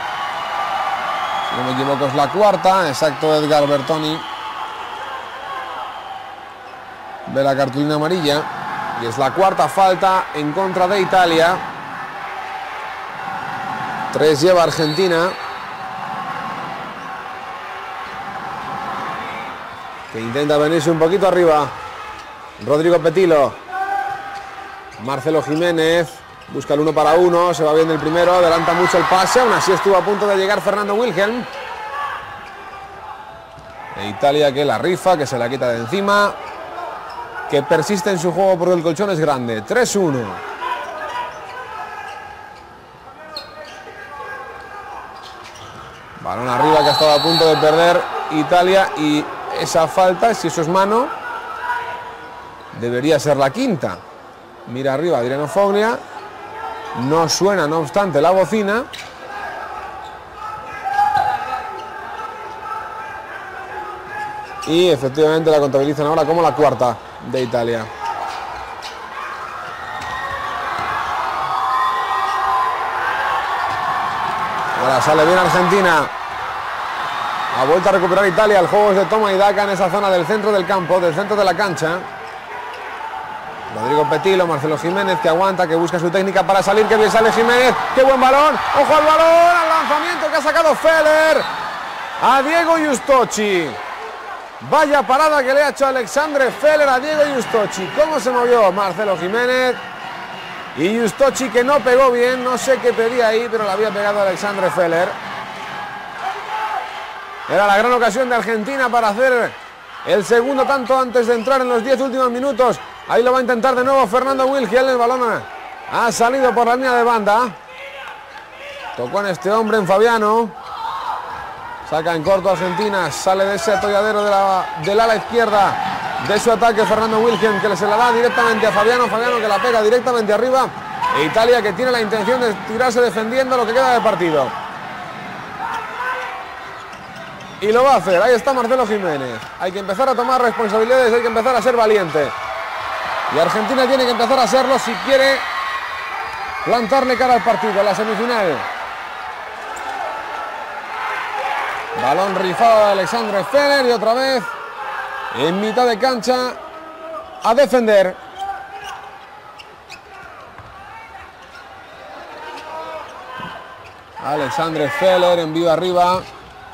Si no me equivoco es la cuarta, exacto, Edgar Bertoni. Ve la cartulina amarilla y es la cuarta falta en contra de Italia. 3 lleva Argentina, que intenta venirse un poquito arriba. Rodrigo Petillo, Marcelo Jiménez. Busca el 1 para 1, se va bien el primero, adelanta mucho el pase, aún así estuvo a punto de llegar Fernando Wilhelm. E Italia que la rifa, que se la quita de encima, que persiste en su juego porque el colchón es grande. 3-1. Balón arriba que ha estado a punto de perder Italia y esa falta, si eso es mano, debería ser la quinta. Mira arriba Adriano Foglia. No suena, no obstante, la bocina. Y efectivamente la contabilizan ahora como la cuarta de Italia. Ahora sale bien Argentina. Ha vuelto a recuperar Italia. El juego es de toma y daca en esa zona del centro del campo, del centro de la cancha. Rodrigo Petillo, Marcelo Jiménez, que aguanta, que busca su técnica para salir, que bien sale Jiménez, qué buen balón, ojo al balón, al lanzamiento que ha sacado Feller, a Diego Giustozzi. Vaya parada que le ha hecho Alexandre Feller a Diego Giustozzi. Cómo se movió Marcelo Jiménez y Giustozzi, que no pegó bien, no sé qué pedía ahí, pero la había pegado Alexandre Feller. Era la gran ocasión de Argentina para hacer el segundo tanto antes de entrar en los 10 últimos minutos. Ahí lo va a intentar de nuevo Fernando Wilhelm. El balón ha salido por la línea de banda. Tocó en este hombre, en Fabiano. Saca en corto Argentina. Sale de ese atolladero del ala izquierda de su ataque Fernando Wilhelm, que se la da directamente a Fabiano. Fabiano que la pega directamente arriba. E Italia que tiene la intención de tirarse defendiendo lo que queda de partido. Y lo va a hacer. Ahí está Marcelo Jiménez. Hay que empezar a tomar responsabilidades, hay que empezar a ser valiente. Y Argentina tiene que empezar a hacerlo si quiere plantarle cara al partido, a la semifinal. Balón rifado de Alexandre Feller y otra vez en mitad de cancha a defender. Alexandre Feller envío arriba.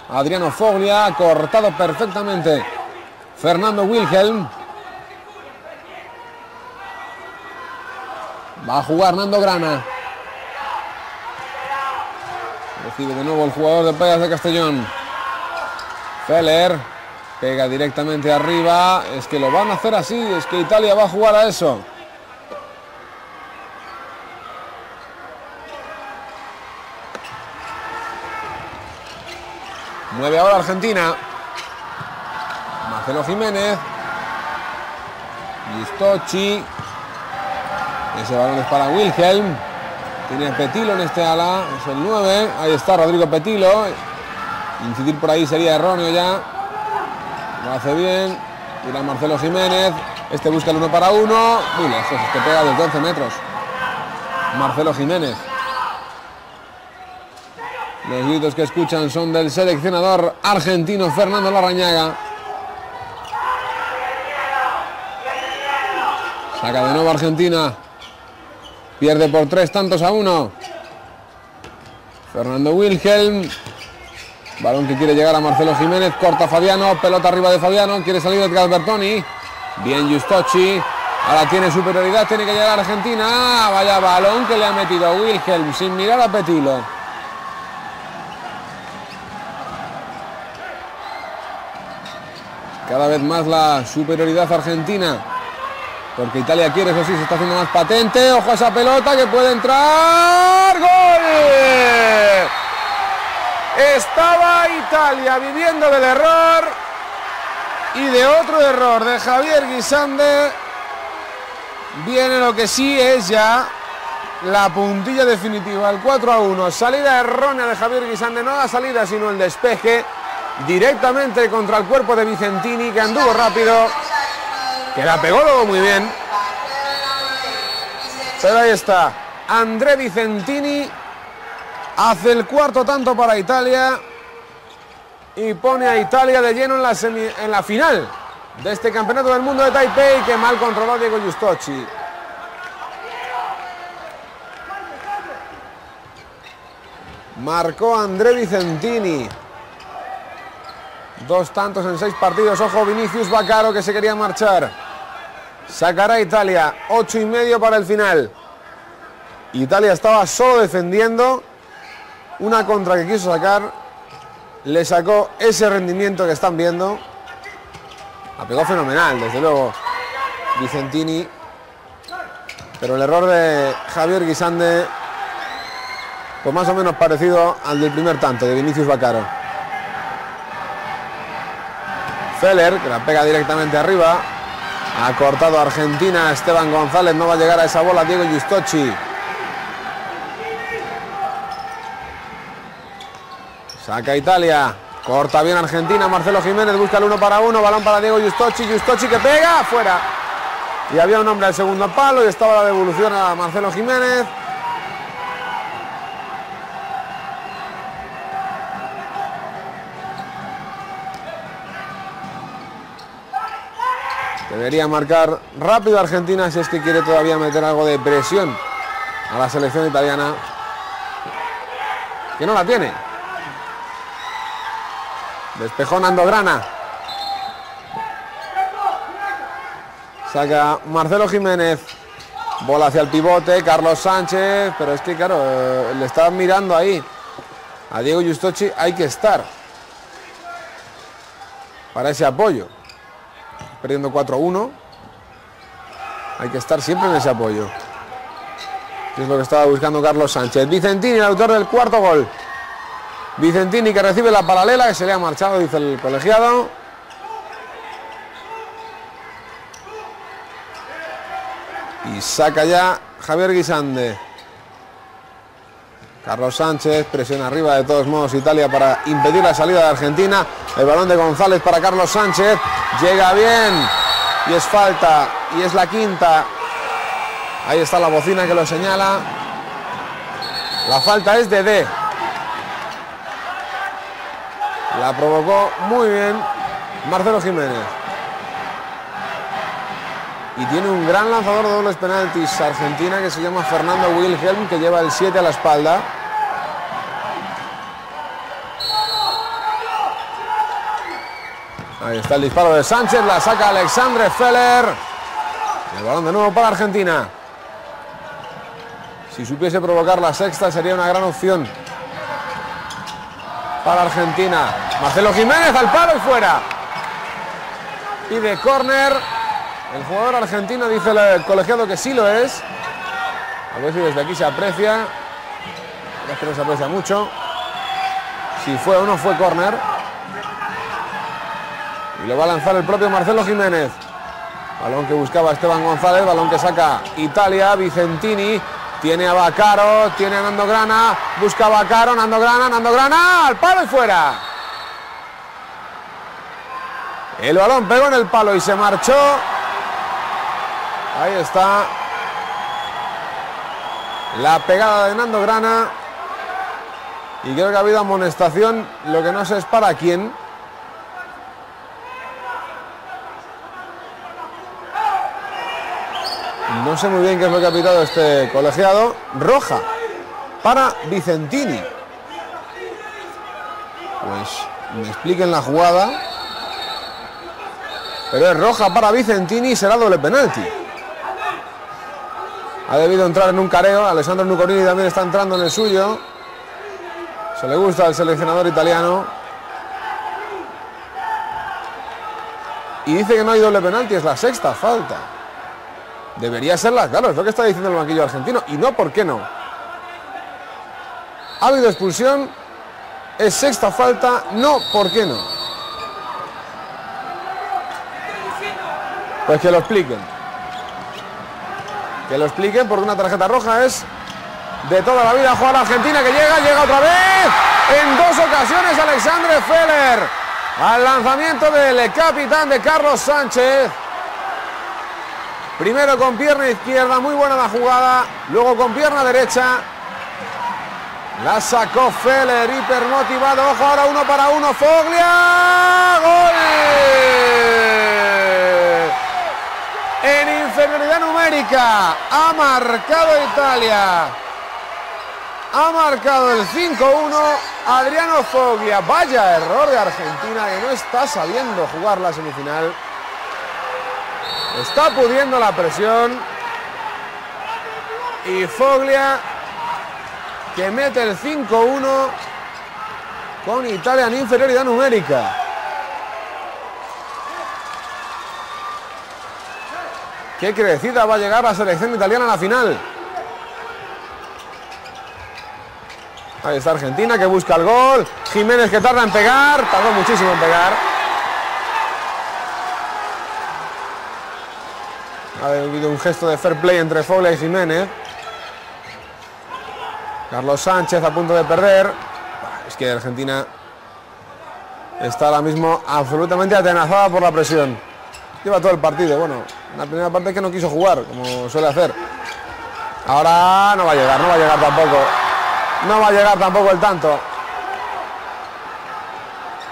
Adriano Foglia, cortado perfectamente Fernando Wilhelm. Va a jugar Nando Grana. Recibe de nuevo el jugador de Payas de Castellón. Feller pega directamente arriba. Es que lo van a hacer así, es que Italia va a jugar a eso. Mueve ahora Argentina. Marcelo Jiménez. Giustozzi. Ese balón es para Wilhelm. Tiene Petillo en este ala. Es el 9. Ahí está Rodrigo Petillo. Incidir por ahí sería erróneo ya. Lo hace bien. Tira Marcelo Jiménez. Este busca el 1 para 1. Uy, eso es que pega de 12 metros. Marcelo Jiménez. Los gritos que escuchan son del seleccionador argentino Fernando Larrañaga. Saca de nuevo Argentina. Pierde por 3 tantos a 1. Fernando Wilhelm. Balón que quiere llegar a Marcelo Jiménez. Corta Fabiano. Pelota arriba de Fabiano. Quiere salir Edgar Bertoni. Bien Giustozzi. Ahora tiene superioridad. Tiene que llegar a Argentina. Ah, vaya balón que le ha metido Wilhelm sin mirar a Petillo. Cada vez más la superioridad argentina, porque Italia quiere, eso sí, se está haciendo más patente. Ojo a esa pelota que puede entrar. ¡Gol! Estaba Italia viviendo del error y de otro error de Javier Guisande. Viene lo que sí es ya la puntilla definitiva, el 4 a 1. Salida errónea de Javier Guisande, no la salida sino el despeje directamente contra el cuerpo de Vicentini, que anduvo rápido, que la pegó luego muy bien, pero ahí está André Vicentini. Hace el cuarto tanto para Italia y pone a Italia de lleno en la final de este campeonato del mundo de Taipei, que mal controló Diego Giustozzi. Marcó André Vicentini. 2 tantos en 6 partidos. Ojo, Vinicius Bacaro, que se quería marchar. Sacará Italia. 8 y medio para el final. Italia estaba solo defendiendo. Una contra que quiso sacar. Le sacó ese rendimiento que están viendo. La pegó fenomenal, desde luego, Vicentini. Pero el error de Javier Guisande, pues más o menos parecido al del primer tanto de Vinicius Bacaro. Feller, que la pega directamente arriba. Ha cortado a Argentina. Esteban González, no va a llegar a esa bola Diego Giustozzi. Saca Italia. Corta bien Argentina. Marcelo Jiménez busca el 1 para 1. Balón para Diego Giustozzi. Giustozzi que pega. Fuera. Y había un hombre al segundo palo y estaba la devolución a Marcelo Jiménez. Debería marcar rápido Argentina si es que quiere todavía meter algo de presión a la selección italiana, que no la tiene. Despejó Nando Grana. Saca Marcelo Jiménez. Bola hacia el pivote, Carlos Sánchez. Pero es que claro, le está mirando ahí a Diego Giustozzi. Hay que estar para ese apoyo. perdiendo 4-1. Hay que estar siempre en ese apoyo. Que es lo que estaba buscando Carlos Sánchez. Vicentini, el autor del cuarto gol. Vicentini que recibe la paralela, que se le ha marchado, dice el colegiado. Y saca ya Javier Guisande. Carlos Sánchez presiona arriba de todos modos Italia para impedir la salida de Argentina. El balón de González para Carlos Sánchez. Llega bien. Y es falta. Y es la quinta. Ahí está la bocina que lo señala. La falta es de D. La provocó muy bien Marcelo Jiménez. Y tiene un gran lanzador de dobles penaltis Argentina que se llama Fernando Wilhelm, que lleva el 7 a la espalda. Ahí está el disparo de Sánchez, la saca Alexandre Feller. El balón de nuevo para Argentina. Si supiese provocar la sexta sería una gran opción para Argentina. Marcelo Jiménez al palo y fuera. Y de córner. El jugador argentino, dice el colegiado que sí lo es. A ver si desde aquí se aprecia. Es que no se aprecia mucho. Si fue o no fue córner. Y lo va a lanzar el propio Marcelo Jiménez. Balón que buscaba Esteban González. Balón que saca Italia. Vicentini. Tiene a Bacaro. Tiene a Nando Grana. Busca a Bacaro. Nando Grana. Nando Grana. Al palo y fuera. El balón pegó en el palo y se marchó. Ahí está la pegada de Nando Grana. Y creo que ha habido amonestación, lo que no sé es para quién. No sé muy bien qué es lo que ha pitado este colegiado. Roja para Vicentini. Pues me expliquen la jugada. Pero es roja para Vicentini y será doble penalti. Ha debido entrar en un careo. Alessandro Nuccorini también está entrando en el suyo. Se le gusta al seleccionador italiano. Y dice que no hay doble penalti, es la sexta falta. Debería serla, claro, es lo que está diciendo el banquillo argentino. Y no, ¿por qué no? Ha habido expulsión. Es sexta falta, no, ¿por qué no? Pues que lo expliquen. Que lo expliquen, porque una tarjeta roja es de toda la vida. Jugar a Argentina, que llega otra vez. En dos ocasiones Alexandre Feller. Al lanzamiento del capitán de Carlos Sánchez. Primero con pierna izquierda, muy buena la jugada. Luego con pierna derecha. La sacó Feller, hiper motivado. Ojo, ahora uno para uno, Foglia. ¡Gol! En inferioridad numérica ha marcado Italia. Ha marcado el 5-1 Adriano Foglia. Vaya error de Argentina, que no está sabiendo jugar la semifinal. Está pudiendo la presión. Y Foglia que mete el 5-1 con Italia en inferioridad numérica. Qué crecida va a llegar la selección italiana a la final. Ahí está Argentina que busca el gol. Jiménez que tarda en pegar. Tardó muchísimo en pegar. Ha habido un gesto de fair play entre Foglia y Jiménez. Carlos Sánchez a punto de perder. Es que Argentina está ahora mismo absolutamente atenazada por la presión. Lleva todo el partido, bueno. La primera parte que no quiso jugar, como suele hacer. Ahora no va a llegar, no va a llegar tampoco. No va a llegar tampoco el tanto.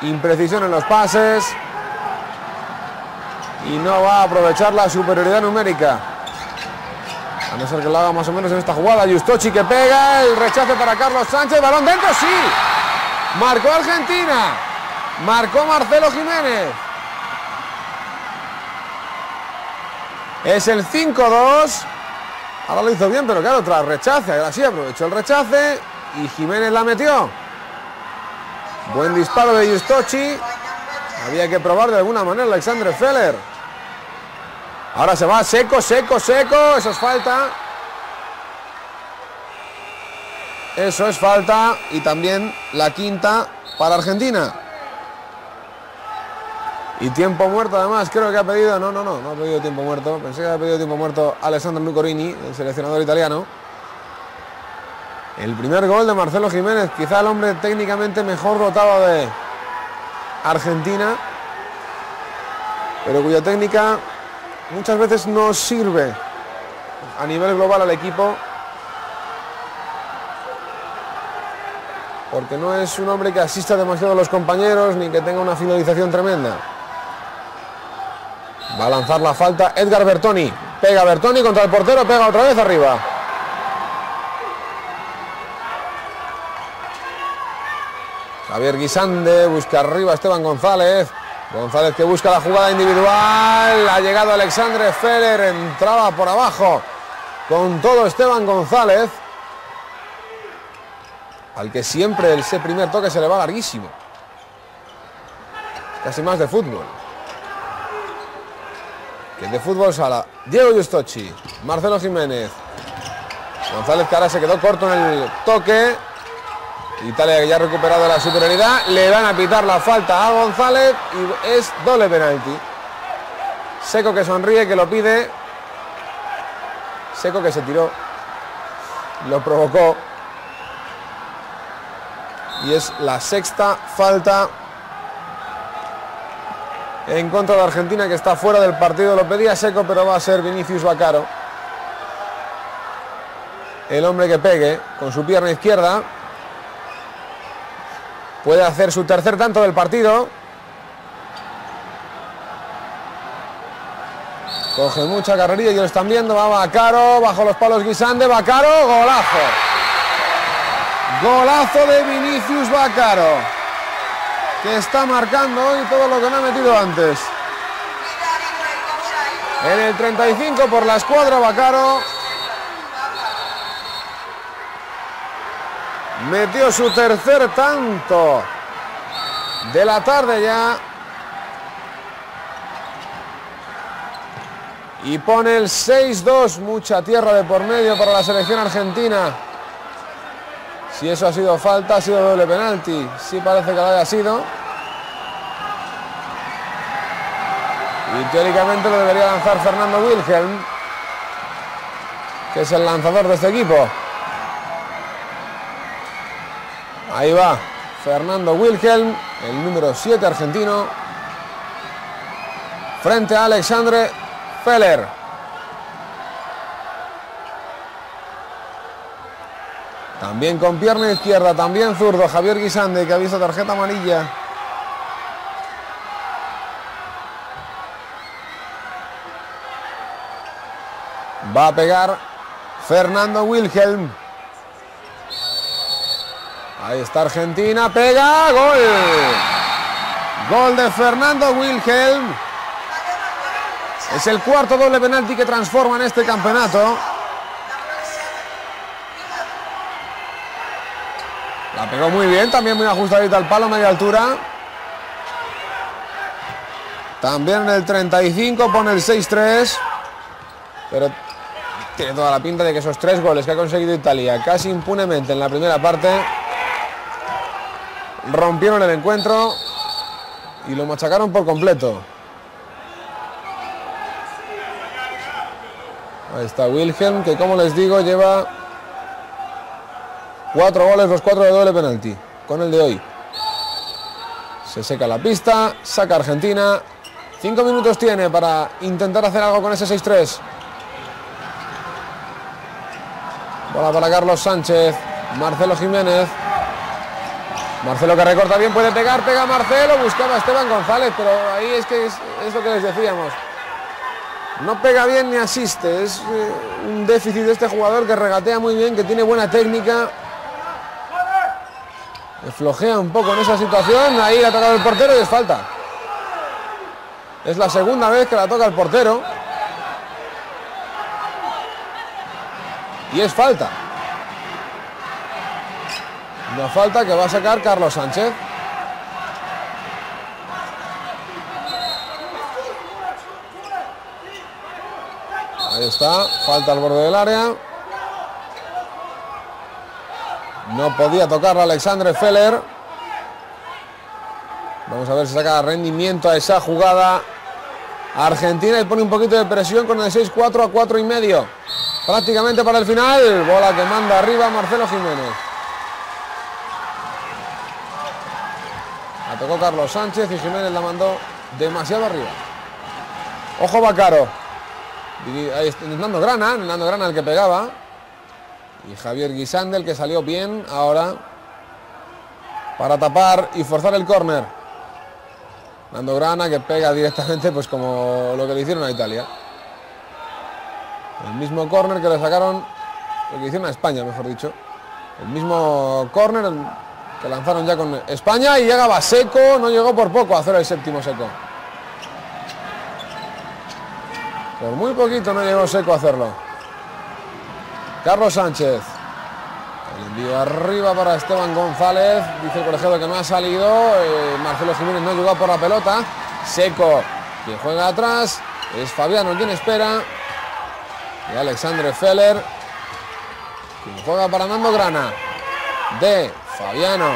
Imprecisión en los pases. Y no va a aprovechar la superioridad numérica. A no ser que lo haga más o menos en esta jugada. Giustozzi que pega, el rechace para Carlos Sánchez. Balón dentro, sí. Marcó Argentina. Marcó Marcelo Jiménez. Es el 5-2. Ahora lo hizo bien, pero claro, tras rechace. Ahora sí aprovechó el rechace. Y Jiménez la metió. Buen disparo de Giustozzi. Había que probar de alguna manera Alexandre Feller. Ahora se va Seco. Eso es falta. Eso es falta. Y también la quinta para Argentina. Y tiempo muerto además, creo que ha pedido... No ha pedido tiempo muerto. Pensé que había pedido tiempo muerto Alessandro Nuccorini, el seleccionador italiano. El primer gol de Marcelo Jiménez, quizá el hombre técnicamente mejor dotado de Argentina, pero cuya técnica muchas veces no sirve a nivel global al equipo, porque no es un hombre que asista demasiado a los compañeros ni que tenga una finalización tremenda. Va a lanzar la falta Edgar Bertoni. Pega Bertoni contra el portero, pega otra vez arriba. Javier Guisande busca arriba Esteban González. González que busca la jugada individual. Ha llegado Alexandre Feller. Entraba por abajo con todo Esteban González, al que siempre ese primer toque se le va larguísimo. Casi más de fútbol que de fútbol sala. Diego Giustozzi, Marcelo Jiménez. González que ahora se quedó corto en el toque. Italia que ya ha recuperado la superioridad. Le van a pitar la falta a González y es doble penalti. Seco que sonríe, que lo pide. Seco que se tiró, lo provocó. Y es la sexta falta en contra de Argentina, que está fuera del partido. Lo pedía Seco, pero va a ser Vinicius Bacaro el hombre que pegue con su pierna izquierda. Puede hacer su tercer tanto del partido. Coge mucha carrerilla, ya lo están viendo. Va Bacaro, bajo los palos Guisande. Bacaro, golazo. Golazo de Vinicius Bacaro, que está marcando hoy todo lo que no ha metido antes. En el 35 por la escuadra Bacaro. Metió su tercer tanto de la tarde ya. Y pone el 6-2, mucha tierra de por medio para la selección argentina. Si eso ha sido falta, ha sido doble penalti. Sí parece que lo haya sido. Y teóricamente lo debería lanzar Fernando Wilhelm, que es el lanzador de este equipo. Ahí va Fernando Wilhelm, el número 7 argentino, frente a Alexandre Feller. También con pierna izquierda, también zurdo, Javier Guisande, que ha visto tarjeta amarilla. Va a pegar Fernando Wilhelm. Ahí está Argentina, pega, gol. Gol de Fernando Wilhelm. Es el cuarto doble penalti que transforma en este campeonato. La pegó muy bien, también muy ajustadita al palo, media altura. También en el 35 pone el 6-3. Pero tiene toda la pinta de que esos tres goles que ha conseguido Italia casi impunemente en la primera parte rompieron el encuentro y lo machacaron por completo. Ahí está Wilhelm, que como les digo lleva 4 goles, los 4 de doble penalti, con el de hoy. Se seca la pista, saca Argentina. 5 minutos tiene para intentar hacer algo con ese 6-3. Bola para Carlos Sánchez, Marcelo Jiménez. Marcelo que recorta bien, puede pegar, pega Marcelo, buscaba a Esteban González, pero ahí es que es lo que les decíamos. No pega bien ni asiste, es un déficit de este jugador, que regatea muy bien, que tiene buena técnica. Flojea un poco en esa situación, ahí la ha tocado el portero y es falta. Es la segunda vez que la toca el portero. Y es falta. Una falta que va a sacar Carlos Sánchez. Ahí está, falta al borde del área. No podía tocarla Alexandre Feller. Vamos a ver si saca rendimiento a esa jugada Argentina y pone un poquito de presión con el 6-4 a 4,5. Prácticamente para el final. Bola que manda arriba Marcelo Jiménez. La tocó Carlos Sánchez y Jiménez la mandó demasiado arriba. Ojo Bacaro. Nando Grana, el que pegaba. Y Javier Guisande, el que salió bien ahora para tapar y forzar el córner. Nando Grana que pega directamente, pues como lo que le hicieron a Italia. El mismo córner que le sacaron, lo que hicieron a España, mejor dicho. El mismo córner que lanzaron ya con España y llegaba Seco, no llegó por poco a hacer el séptimo Seco. Por muy poquito no llegó Seco a hacerlo. Carlos Sánchez. El envío arriba para Esteban González. Dice el colegiado que no ha salido. Marcelo Jiménez no ha llegado por la pelota. Seco, quien juega atrás. Es Fabiano quien espera. Y Alexandre Feller, quien juega para Nando Grana. De Fabiano.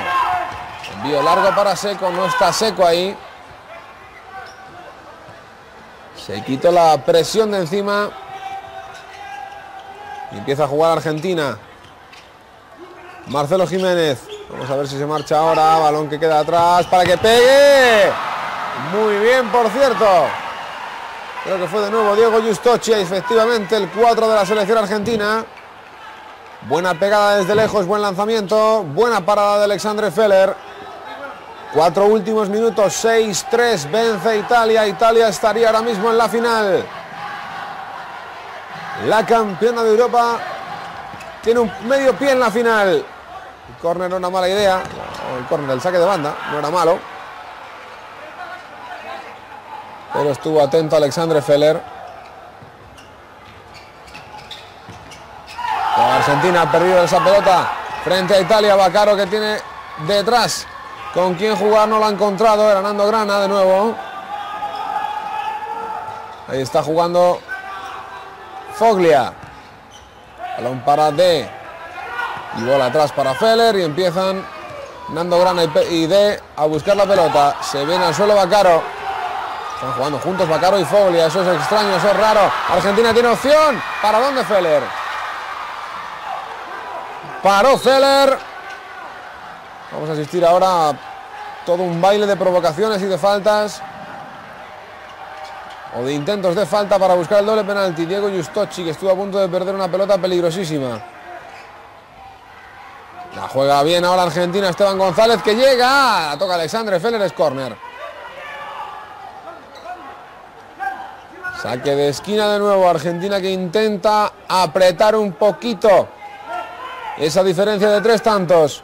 Envío largo para Seco. No está Seco ahí. Se quitó la presión de encima. Y empieza a jugar Argentina. Marcelo Jiménez. Vamos a ver si se marcha ahora. Balón que queda atrás para que pegue. Muy bien, por cierto. Creo que fue de nuevo Diego Giustozzi. Efectivamente, el 4 de la selección argentina. Buena pegada desde lejos, buen lanzamiento. Buena parada de Alexandre Feller. 4 últimos minutos. 6-3. Vence Italia. Italia estaría ahora mismo en la final. La campeona de Europa tiene un medio pie en la final. El córner no era una mala idea. El córner, el saque de banda, no era malo. Pero estuvo atento Alexandre Feller. La Argentina ha perdido esa pelota frente a Italia. Bacaro que tiene detrás con quien jugar, no lo ha encontrado. Era Nando Grana de nuevo. Ahí está jugando Foglia. Balón para D. Y bola atrás para Feller. Y empiezan Nando Grana y D a buscar la pelota. Se viene al suelo Bacaro. Están jugando juntos Bacaro y Foglia. Eso es extraño, eso es raro. Argentina tiene opción. ¿Para dónde Feller? Paró Feller. Vamos a asistir ahora a todo un baile de provocaciones y de faltas. O de intentos de falta para buscar el doble penalti. Diego Giustozzi, que estuvo a punto de perder una pelota peligrosísima. La juega bien ahora Argentina. Esteban González que llega. La toca Alexandre Feller, es córner. Saque de esquina de nuevo. Argentina que intenta apretar un poquito esa diferencia de 3 tantos.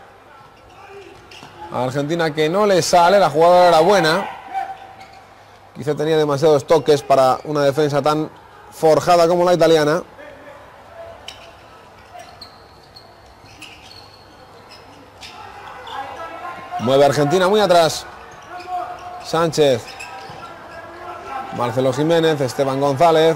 Argentina que no le sale. La jugada era buena. Quizá tenía demasiados toques para una defensa tan forjada como la italiana. Mueve Argentina muy atrás. Sánchez. Marcelo Jiménez. Esteban González.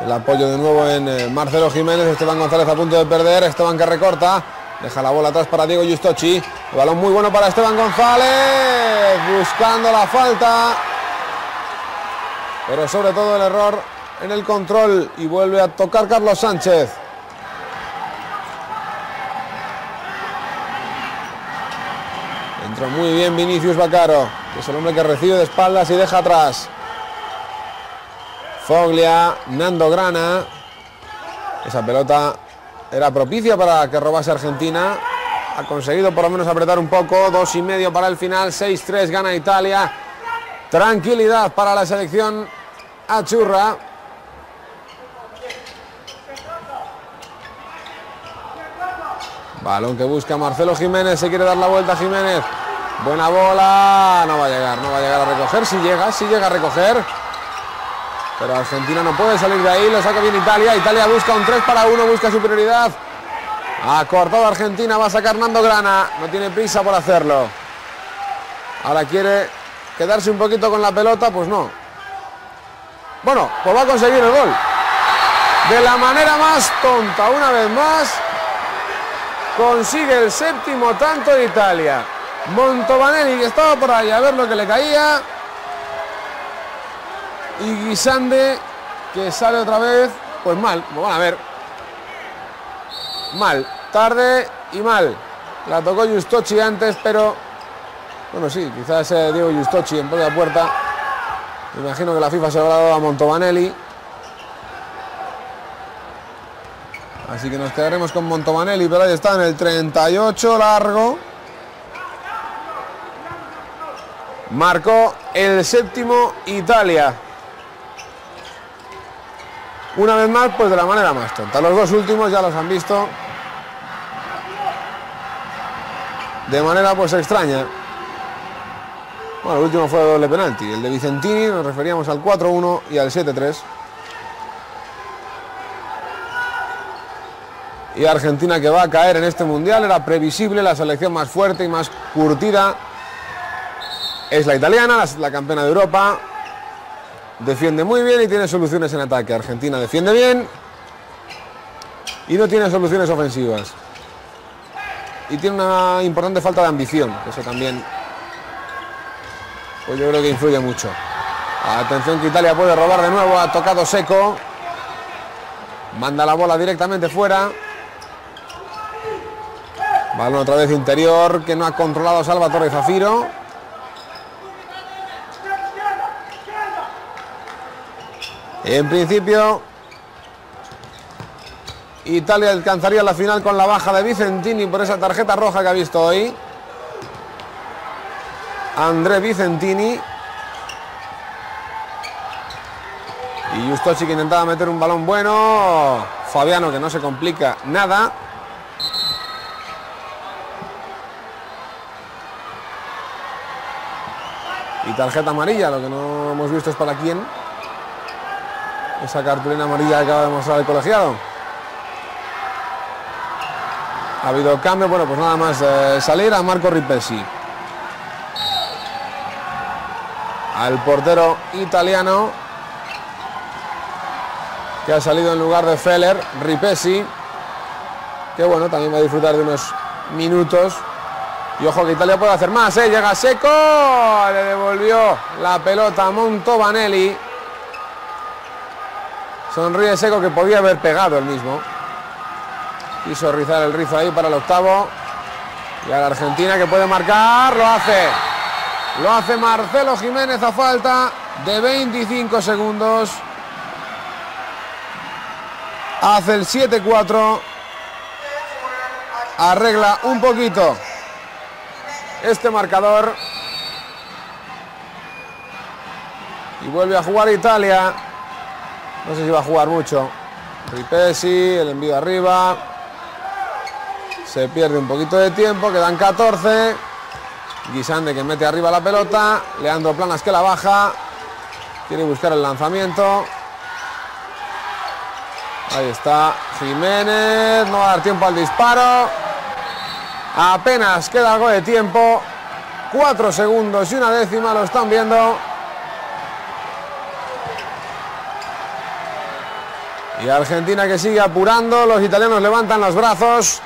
El apoyo de nuevo en Marcelo Jiménez. Esteban González a punto de perder. Esteban que recorta. Deja la bola atrás para Diego Giustozzi. El balón muy bueno para Esteban González. Buscando la falta. Pero sobre todo el error en el control. Y vuelve a tocar Carlos Sánchez. Entró muy bien Vinicius Bacaro, que es el hombre que recibe de espaldas y deja atrás. Foglia, Nando Grana. Esa pelota era propicia para que robase Argentina. Ha conseguido por lo menos apretar un poco. 2,5 para el final. 6-3 gana Italia. Tranquilidad para la selección achurra. Balón que busca Marcelo Jiménez. Se quiere dar la vuelta Jiménez. Buena bola. No va a llegar. No va a llegar a recoger. Si llega a recoger. Pero Argentina no puede salir de ahí. Lo saca bien Italia. Italia busca un 3-1. Busca superioridad. Ha cortado Argentina. Va a sacar Nando Grana. No tiene prisa por hacerlo. Ahora quiere quedarse un poquito con la pelota. Pues no. Bueno, pues va a conseguir el gol. De la manera más tonta, una vez más, consigue el séptimo tanto de Italia. Mantovanelli, que estaba por ahí a ver lo que le caía. Y Guisande, que sale otra vez, pues mal, lo van a ver. Mal, tarde y mal. La tocó Giustozzi antes, pero... Bueno, sí, quizás Diego Giustozzi en propia puerta. Me imagino que la FIFA se lo habrá dado a Mantovanelli. Así que nos quedaremos con Mantovanelli, pero ahí está en el 38 largo. Marcó el séptimo Italia. Una vez más, pues de la manera más tonta. Los dos últimos ya los han visto. De manera pues extraña. Bueno, el último fue de doble penalti. El de Vicentini, nos referíamos al 4-1 y al 7-3. Y Argentina, que va a caer en este mundial, era previsible. La selección más fuerte y más curtida es la italiana, la campeona de Europa. Defiende muy bien y tiene soluciones en ataque. Argentina defiende bien y no tiene soluciones ofensivas. Y tiene una importante falta de ambición. Eso también, pues yo creo que influye mucho. Atención, que Italia puede robar de nuevo. Ha tocado Seco. Manda la bola directamente fuera. Balón otra vez interior, que no ha controlado Salvatore Zafiro. En principio, Italia alcanzaría la final con la baja de Vicentini por esa tarjeta roja que ha visto hoy. André Vicentini. Y Giustozzi, que intentaba meter un balón bueno. Fabiano, que no se complica nada. Y tarjeta amarilla, lo que no hemos visto es para quién. Esa cartulina amarilla que acaba de mostrar el colegiado. Ha habido cambio, bueno, pues nada más salir a Marco Ripesi. Al portero italiano, que ha salido en lugar de Feller, Ripesi, que bueno, también va a disfrutar de unos minutos. Y ojo que Italia puede hacer más, ¿eh? Llega Seco, le devolvió la pelota a Mantovanelli. Sonríe Seco, que podía haber pegado el mismo. Quiso rizar el rizo ahí para el octavo. Y a la Argentina, que puede marcar, lo hace. Lo hace Marcelo Jiménez a falta de 25 segundos. Hace el 7-4, arregla un poquito este marcador y vuelve a jugar Italia. No sé si va a jugar mucho. Ripesi, el envío arriba, se pierde un poquito de tiempo, quedan 14, Guisande, que mete arriba la pelota, Leandro Planas, que la baja, quiere buscar el lanzamiento. Ahí está Jiménez, no va a dar tiempo al disparo. Apenas queda algo de tiempo, 4 segundos y una décima, lo están viendo. Y Argentina, que sigue apurando, los italianos levantan los brazos.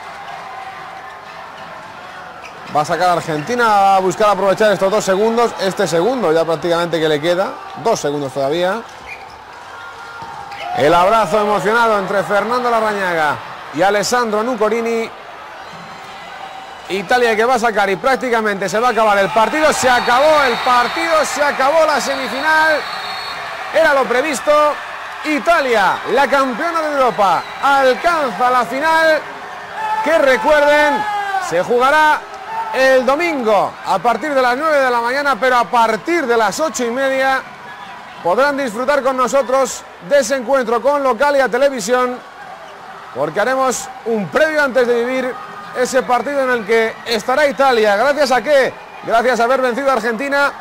Va a sacar a Argentina a buscar aprovechar estos 2 segundos, este segundo ya prácticamente que le queda, 2 segundos todavía. El abrazo emocionado entre Fernando Larrañaga y Alessandro Nuccorini. Italia, que va a sacar y prácticamente se va a acabar el partido. Se acabó el partido, se acabó la semifinal. Era lo previsto. Italia, la campeona de Europa, alcanza la final, que recuerden, se jugará el domingo a partir de las 9 de la mañana, pero a partir de las 8:30... podrán disfrutar con nosotros de ese encuentro con Localia Televisión, porque haremos un previo antes de vivir ese partido en el que estará Italia. ¿Gracias a qué? Gracias a haber vencido a Argentina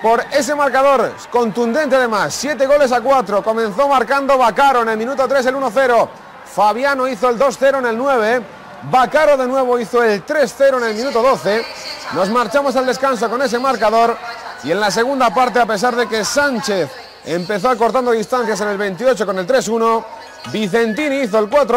por ese marcador contundente, además, 7 goles a 4. Comenzó marcando Bacaro en el minuto 3 el 1-0, Fabiano hizo el 2-0 en el 9, Bacaro de nuevo hizo el 3-0 en el minuto 12. Nos marchamos al descanso con ese marcador. Y en la segunda parte, a pesar de que Sánchez Empezó acortando distancias en el 28 con el 3-1. Vicentini hizo el 4-1.